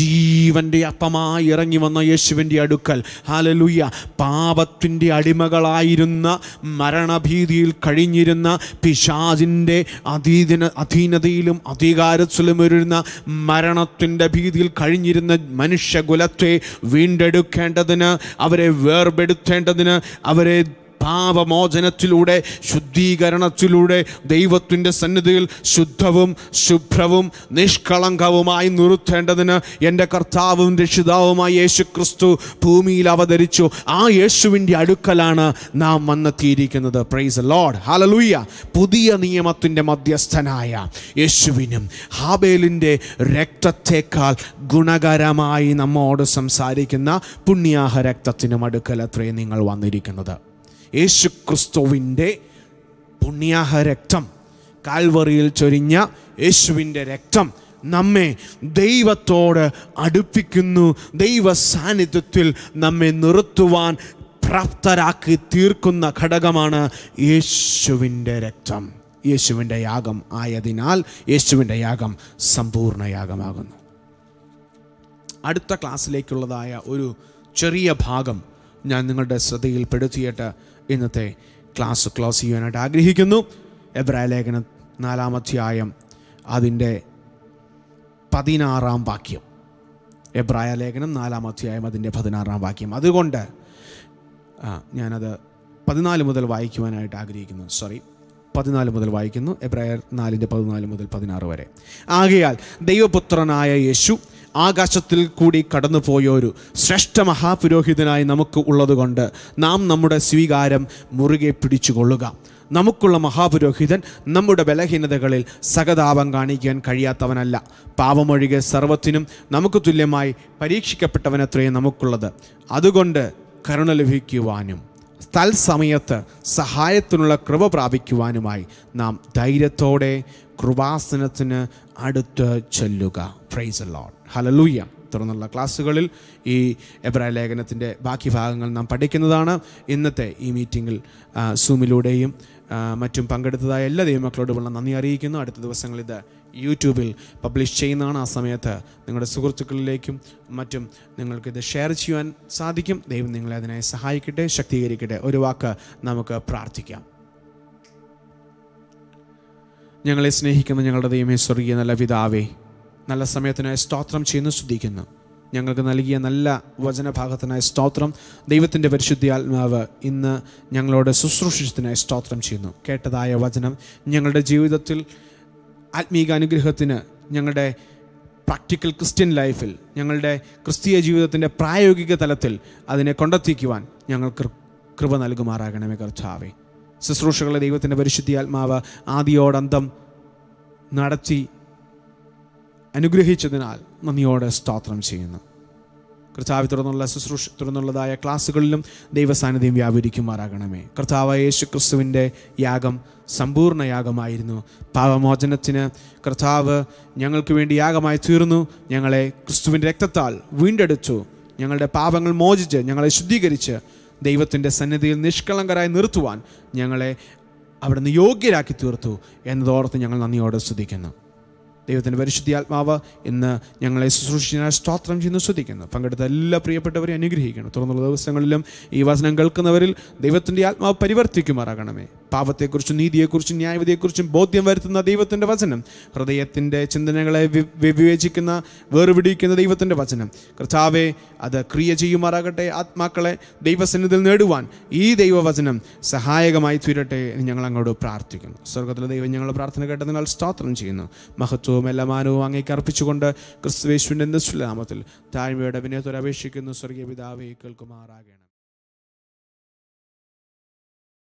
ജീവൻ്റെ അപ്പമായി ഇറങ്ങി വന്ന യേശുവിൻ്റെ അടുക്കൽ, ഹല്ലേലൂയ, പാപത്തിൻ്റെ അടിമകളായിരുന്ന മരണഭീതിയിൽ കഴിഞ്ഞിരുന്ന പിശാചിൻ്റെ അധീനതയിലും അധികാരത്തിലും ഇരുന്ന മരണത്തിൻ്റെ ഭീതിയിൽ കഴിഞ്ഞിരുന്ന മനുഷ്യകുലത്തെ വീണ്ടെടുക്കേണ്ടതിന്, അവരെ വേർപെടുത്തേണ്ടതിന്, അവരെ പാപമോചനത്തിലൂടെ ശുദ്ധീകരണത്തിലൂടെ ദൈവത്തിൻ്റെ സന്നിധിയിൽ ശുദ്ധവും ശുഭ്രവും നിഷ്കളങ്കവുമായി നിർത്തേണ്ടതിന് എൻ്റെ കർത്താവും രക്ഷിതാവുമായ യേശു ക്രിസ്തു ഭൂമിയിൽ അവതരിച്ചു. ആ യേശുവിൻ്റെ അടുക്കലാണ് നാം വന്നെത്തിയിരിക്കുന്നത്. Praise Lord, hallelujah. പുതിയ നിയമത്തിൻ്റെ മധ്യസ്ഥനായ യേശുവിനും ഹാബേലിൻ്റെ രക്തത്തേക്കാൾ ഗുണകരമായി നമ്മോട് സംസാരിക്കുന്ന പുണ്യാഹ രക്തത്തിനും അടുക്കൽ അത്രേ നിങ്ങൾ വന്നിരിക്കുന്നത്. യേശു ക്രിസ്തുവിൻ്റെ പുണ്യാഹ രക്തം, കാൽവറിയിൽ ചൊരിഞ്ഞ യേശുവിൻ്റെ രക്തം നമ്മെ ദൈവത്തോട് അടുപ്പിക്കുന്നു. ദൈവ സാന്നിധ്യത്തിൽ നമ്മെ നിർത്തുവാൻ പ്രാപ്തരാക്കി തീർക്കുന്ന ഘടകമാണ് യേശുവിൻ്റെ രക്തം. യേശുവിൻ്റെ യാഗം ആയതിനാൽ യേശുവിൻ്റെ യാഗം സമ്പൂർണ്ണ യാഗമാകുന്നു. അടുത്ത ക്ലാസ്സിലേക്കുള്ളതായ ഒരു ചെറിയ ഭാഗം ഞാൻ നിങ്ങളുടെ ശ്രദ്ധയിൽപ്പെടുത്തിയിട്ട് ഇന്നത്തെ ക്ലാസ് ക്ലോസ് ചെയ്യാനായിട്ട് ആഗ്രഹിക്കുന്നു. എബ്രായലേഖനം 4-ാം അധ്യായം അതിൻ്റെ 16-ാം വാക്യം. എബ്രായലേഖനം 4-ാം അധ്യായം അതിൻ്റെ 16-ാം വാക്യം. അതുകൊണ്ട് ഞാനത് 14 മുതൽ വായിക്കുവാനായിട്ട് ആഗ്രഹിക്കുന്നു. സോറി, 14 മുതൽ വായിക്കുന്നു. എബ്രായർ 4:14 മുതൽ 16 വരെ. ആകയാൽ ദൈവപുത്രനായ യേശു ആകാശത്തിൽ കൂടി കടന്നുപോയൊരു ശ്രേഷ്ഠ മഹാപുരോഹിതനായി നമുക്ക് ഉള്ളതുകൊണ്ട് നാം നമ്മുടെ സ്വീകാരം മുറുകെ പിടിച്ചുകൊള്ളുക. നമുക്കുള്ള മഹാപുരോഹിതൻ നമ്മുടെ ബലഹീനതകളിൽ സഹതാപം കാണിക്കാൻ കഴിയാത്തവനല്ല. പാപമൊഴികെ സർവത്തിനും നമുക്ക് തുല്യമായി പരീക്ഷിക്കപ്പെട്ടവനത്രയും നമുക്കുള്ളത്. അതുകൊണ്ട് കരുണ ലഭിക്കുവാനും തൽസമയത്ത് സഹായത്തിനുള്ള കൃപ പ്രാപിക്കുവാനുമായി നാം ധൈര്യത്തോടെ കൃപാസനത്തിന് അടുത്ത് ചെല്ലുക. Praise the Lord, hallelujah. തുടർന്നുള്ള ക്ലാസ്സുകളിൽ ഈ എബ്രായലേഖനത്തിൻ്റെ ബാക്കി ഭാഗങ്ങൾ നാം പഠിക്കുന്നതാണ്. ഇന്നത്തെ ഈ മീറ്റിങ്ങിൽ സൂമിലൂടെയും മറ്റും പങ്കെടുത്തതായ എല്ലാ ദൈവമക്കളോടുമുള്ള നന്ദി അറിയിക്കുന്നു. അടുത്ത ദിവസങ്ങളിൽ ഇത് യൂട്യൂബിൽ പബ്ലിഷ് ചെയ്യുന്നതാണ്. ആ സമയത്ത് നിങ്ങളുടെ സുഹൃത്തുക്കളിലേക്കും മറ്റും നിങ്ങൾക്കിത് ഷെയർ ചെയ്യാൻ സാധിക്കും. ദൈവം നിങ്ങളെ അതിനായി സഹായിക്കട്ടെ, ശക്തീകരിക്കട്ടെ. ഒരു വാക്ക് നമുക്ക് പ്രാർത്ഥിക്കാം. ഞങ്ങളെ സ്നേഹിക്കുന്ന ഞങ്ങളുടെ ദൈവമേ, സ്വർഗീയ നല്ല പിതാവേ, നല്ല സമയത്തിനായി സ്തോത്രം ചെയ്യുന്നു, സ്തുതിക്കുന്നു. ഞങ്ങൾക്ക് നൽകിയ നല്ല വചനഭാഗത്തിനായി സ്തോത്രം. ദൈവത്തിൻ്റെ പരിശുദ്ധാത്മാവ് ഇന്ന് ഞങ്ങളോട് ശുശ്രൂഷിച്ചതിനായി സ്തോത്രം ചെയ്യുന്നു. കേട്ടതായ വചനം ഞങ്ങളുടെ ജീവിതത്തിൽ ആത്മീക അനുഗ്രഹത്തിന്, ഞങ്ങളുടെ പ്രാക്ടിക്കൽ ക്രിസ്ത്യൻ ലൈഫിൽ, ഞങ്ങളുടെ ക്രിസ്തീയ ജീവിതത്തിൻ്റെ പ്രായോഗിക തലത്തിൽ അതിനെ കൊണ്ടെത്തിക്കുവാൻ ഞങ്ങൾക്ക് കൃപ നൽകുമാറാകണമേ കർത്താവേ. ശുശ്രൂഷകളെ ദൈവത്തിൻ്റെ പരിശുദ്ധാത്മാവ് ആദിയോടന്തം നടത്തി അനുഗ്രഹിച്ചതിനാൽ നന്ദിയോടെ സ്തോത്രം ചെയ്യുന്നു കർത്താവ്. തുടർന്നുള്ളതായ ക്ലാസ്സുകളിലും ദൈവസാന്നിധ്യം വ്യാപരിക്കുമാറാകണമേ കർത്താവ്. യേശു ക്രിസ്തുവിൻ്റെ യാഗം സമ്പൂർണ്ണ യാഗമായിരുന്നു. പാപമോചനത്തിന് കർത്താവ് ഞങ്ങൾക്ക് വേണ്ടി യാഗമായി തീർന്നു. ഞങ്ങളെ ക്രിസ്തുവിൻ്റെ രക്തത്താൽ വീണ്ടെടുത്തു. ഞങ്ങളുടെ പാപങ്ങൾ മോചിച്ച് ഞങ്ങളെ ശുദ്ധീകരിച്ച് ദൈവത്തിൻ്റെ സന്നിധിയിൽ നിഷ്കളങ്കരായി നിർത്തുവാൻ ഞങ്ങളെ അവിടുന്ന് യോഗ്യരാക്കി തീർത്തു എന്നതോർത്ത് ഞങ്ങൾ നന്ദിയോടെ സ്തുതിക്കുന്നു. ദൈവത്തിൻ്റെ പരിശുദ്ധാത്മാവ് ഇന്ന് ഞങ്ങളെ ശുശ്രൂഷിച്ചതിനാൽ സ്തോത്രം ചെയ്യുന്നു, സ്തുതിക്കുന്നു. പങ്കെടുത്ത എല്ലാ പ്രിയപ്പെട്ടവരെ അനുഗ്രഹിക്കണം. തുടർന്നുള്ള ദിവസങ്ങളിലും ഈ വചനം കേൾക്കുന്നവരിൽ ദൈവത്തിൻ്റെ ആത്മാവ് പരിവർത്തിക്കുമാറാകണമേ. പാപത്തെക്കുറിച്ചും നീതിയെക്കുറിച്ചും ന്യായവിധിയെക്കുറിച്ചും ബോധ്യം വരുത്തുന്ന ദൈവത്തിൻ്റെ വചനം, ഹൃദയത്തിൻ്റെ ചിന്തനകളെ വിവേചിക്കുന്ന വേർപിടിക്കുന്ന ദൈവത്തിൻ്റെ വചനം കർത്താവെ അത് ക്രിയ ചെയ്യുമാറാകട്ടെ. ആത്മാക്കളെ ദൈവസന്നിധിയിൽ നേടുവാൻ ഈ ദൈവവചനം സഹായകമായി തീരട്ടെ എന്ന് ഞങ്ങൾ അങ്ങോട്ട് പ്രാർത്ഥിക്കുന്നു. സ്വർഗത്തിലെ ദൈവം ഞങ്ങൾ പ്രാർത്ഥന കേട്ടതിനാൽ സ്തോത്രം ചെയ്യുന്നു. മഹത്വവും എല്ലാ മാനവും അങ്ങേക്ക് അർപ്പിച്ചുകൊണ്ട് ക്രിസ്തുയേശുവിൻ്റെ നിശ്ചല നാമത്തിൽ താഴ്മയുടെ വിനയത്തോടെ അപേക്ഷിക്കുന്നു. സ്വർഗീയ പിതാവേ കേൾക്കുമാറാകണം.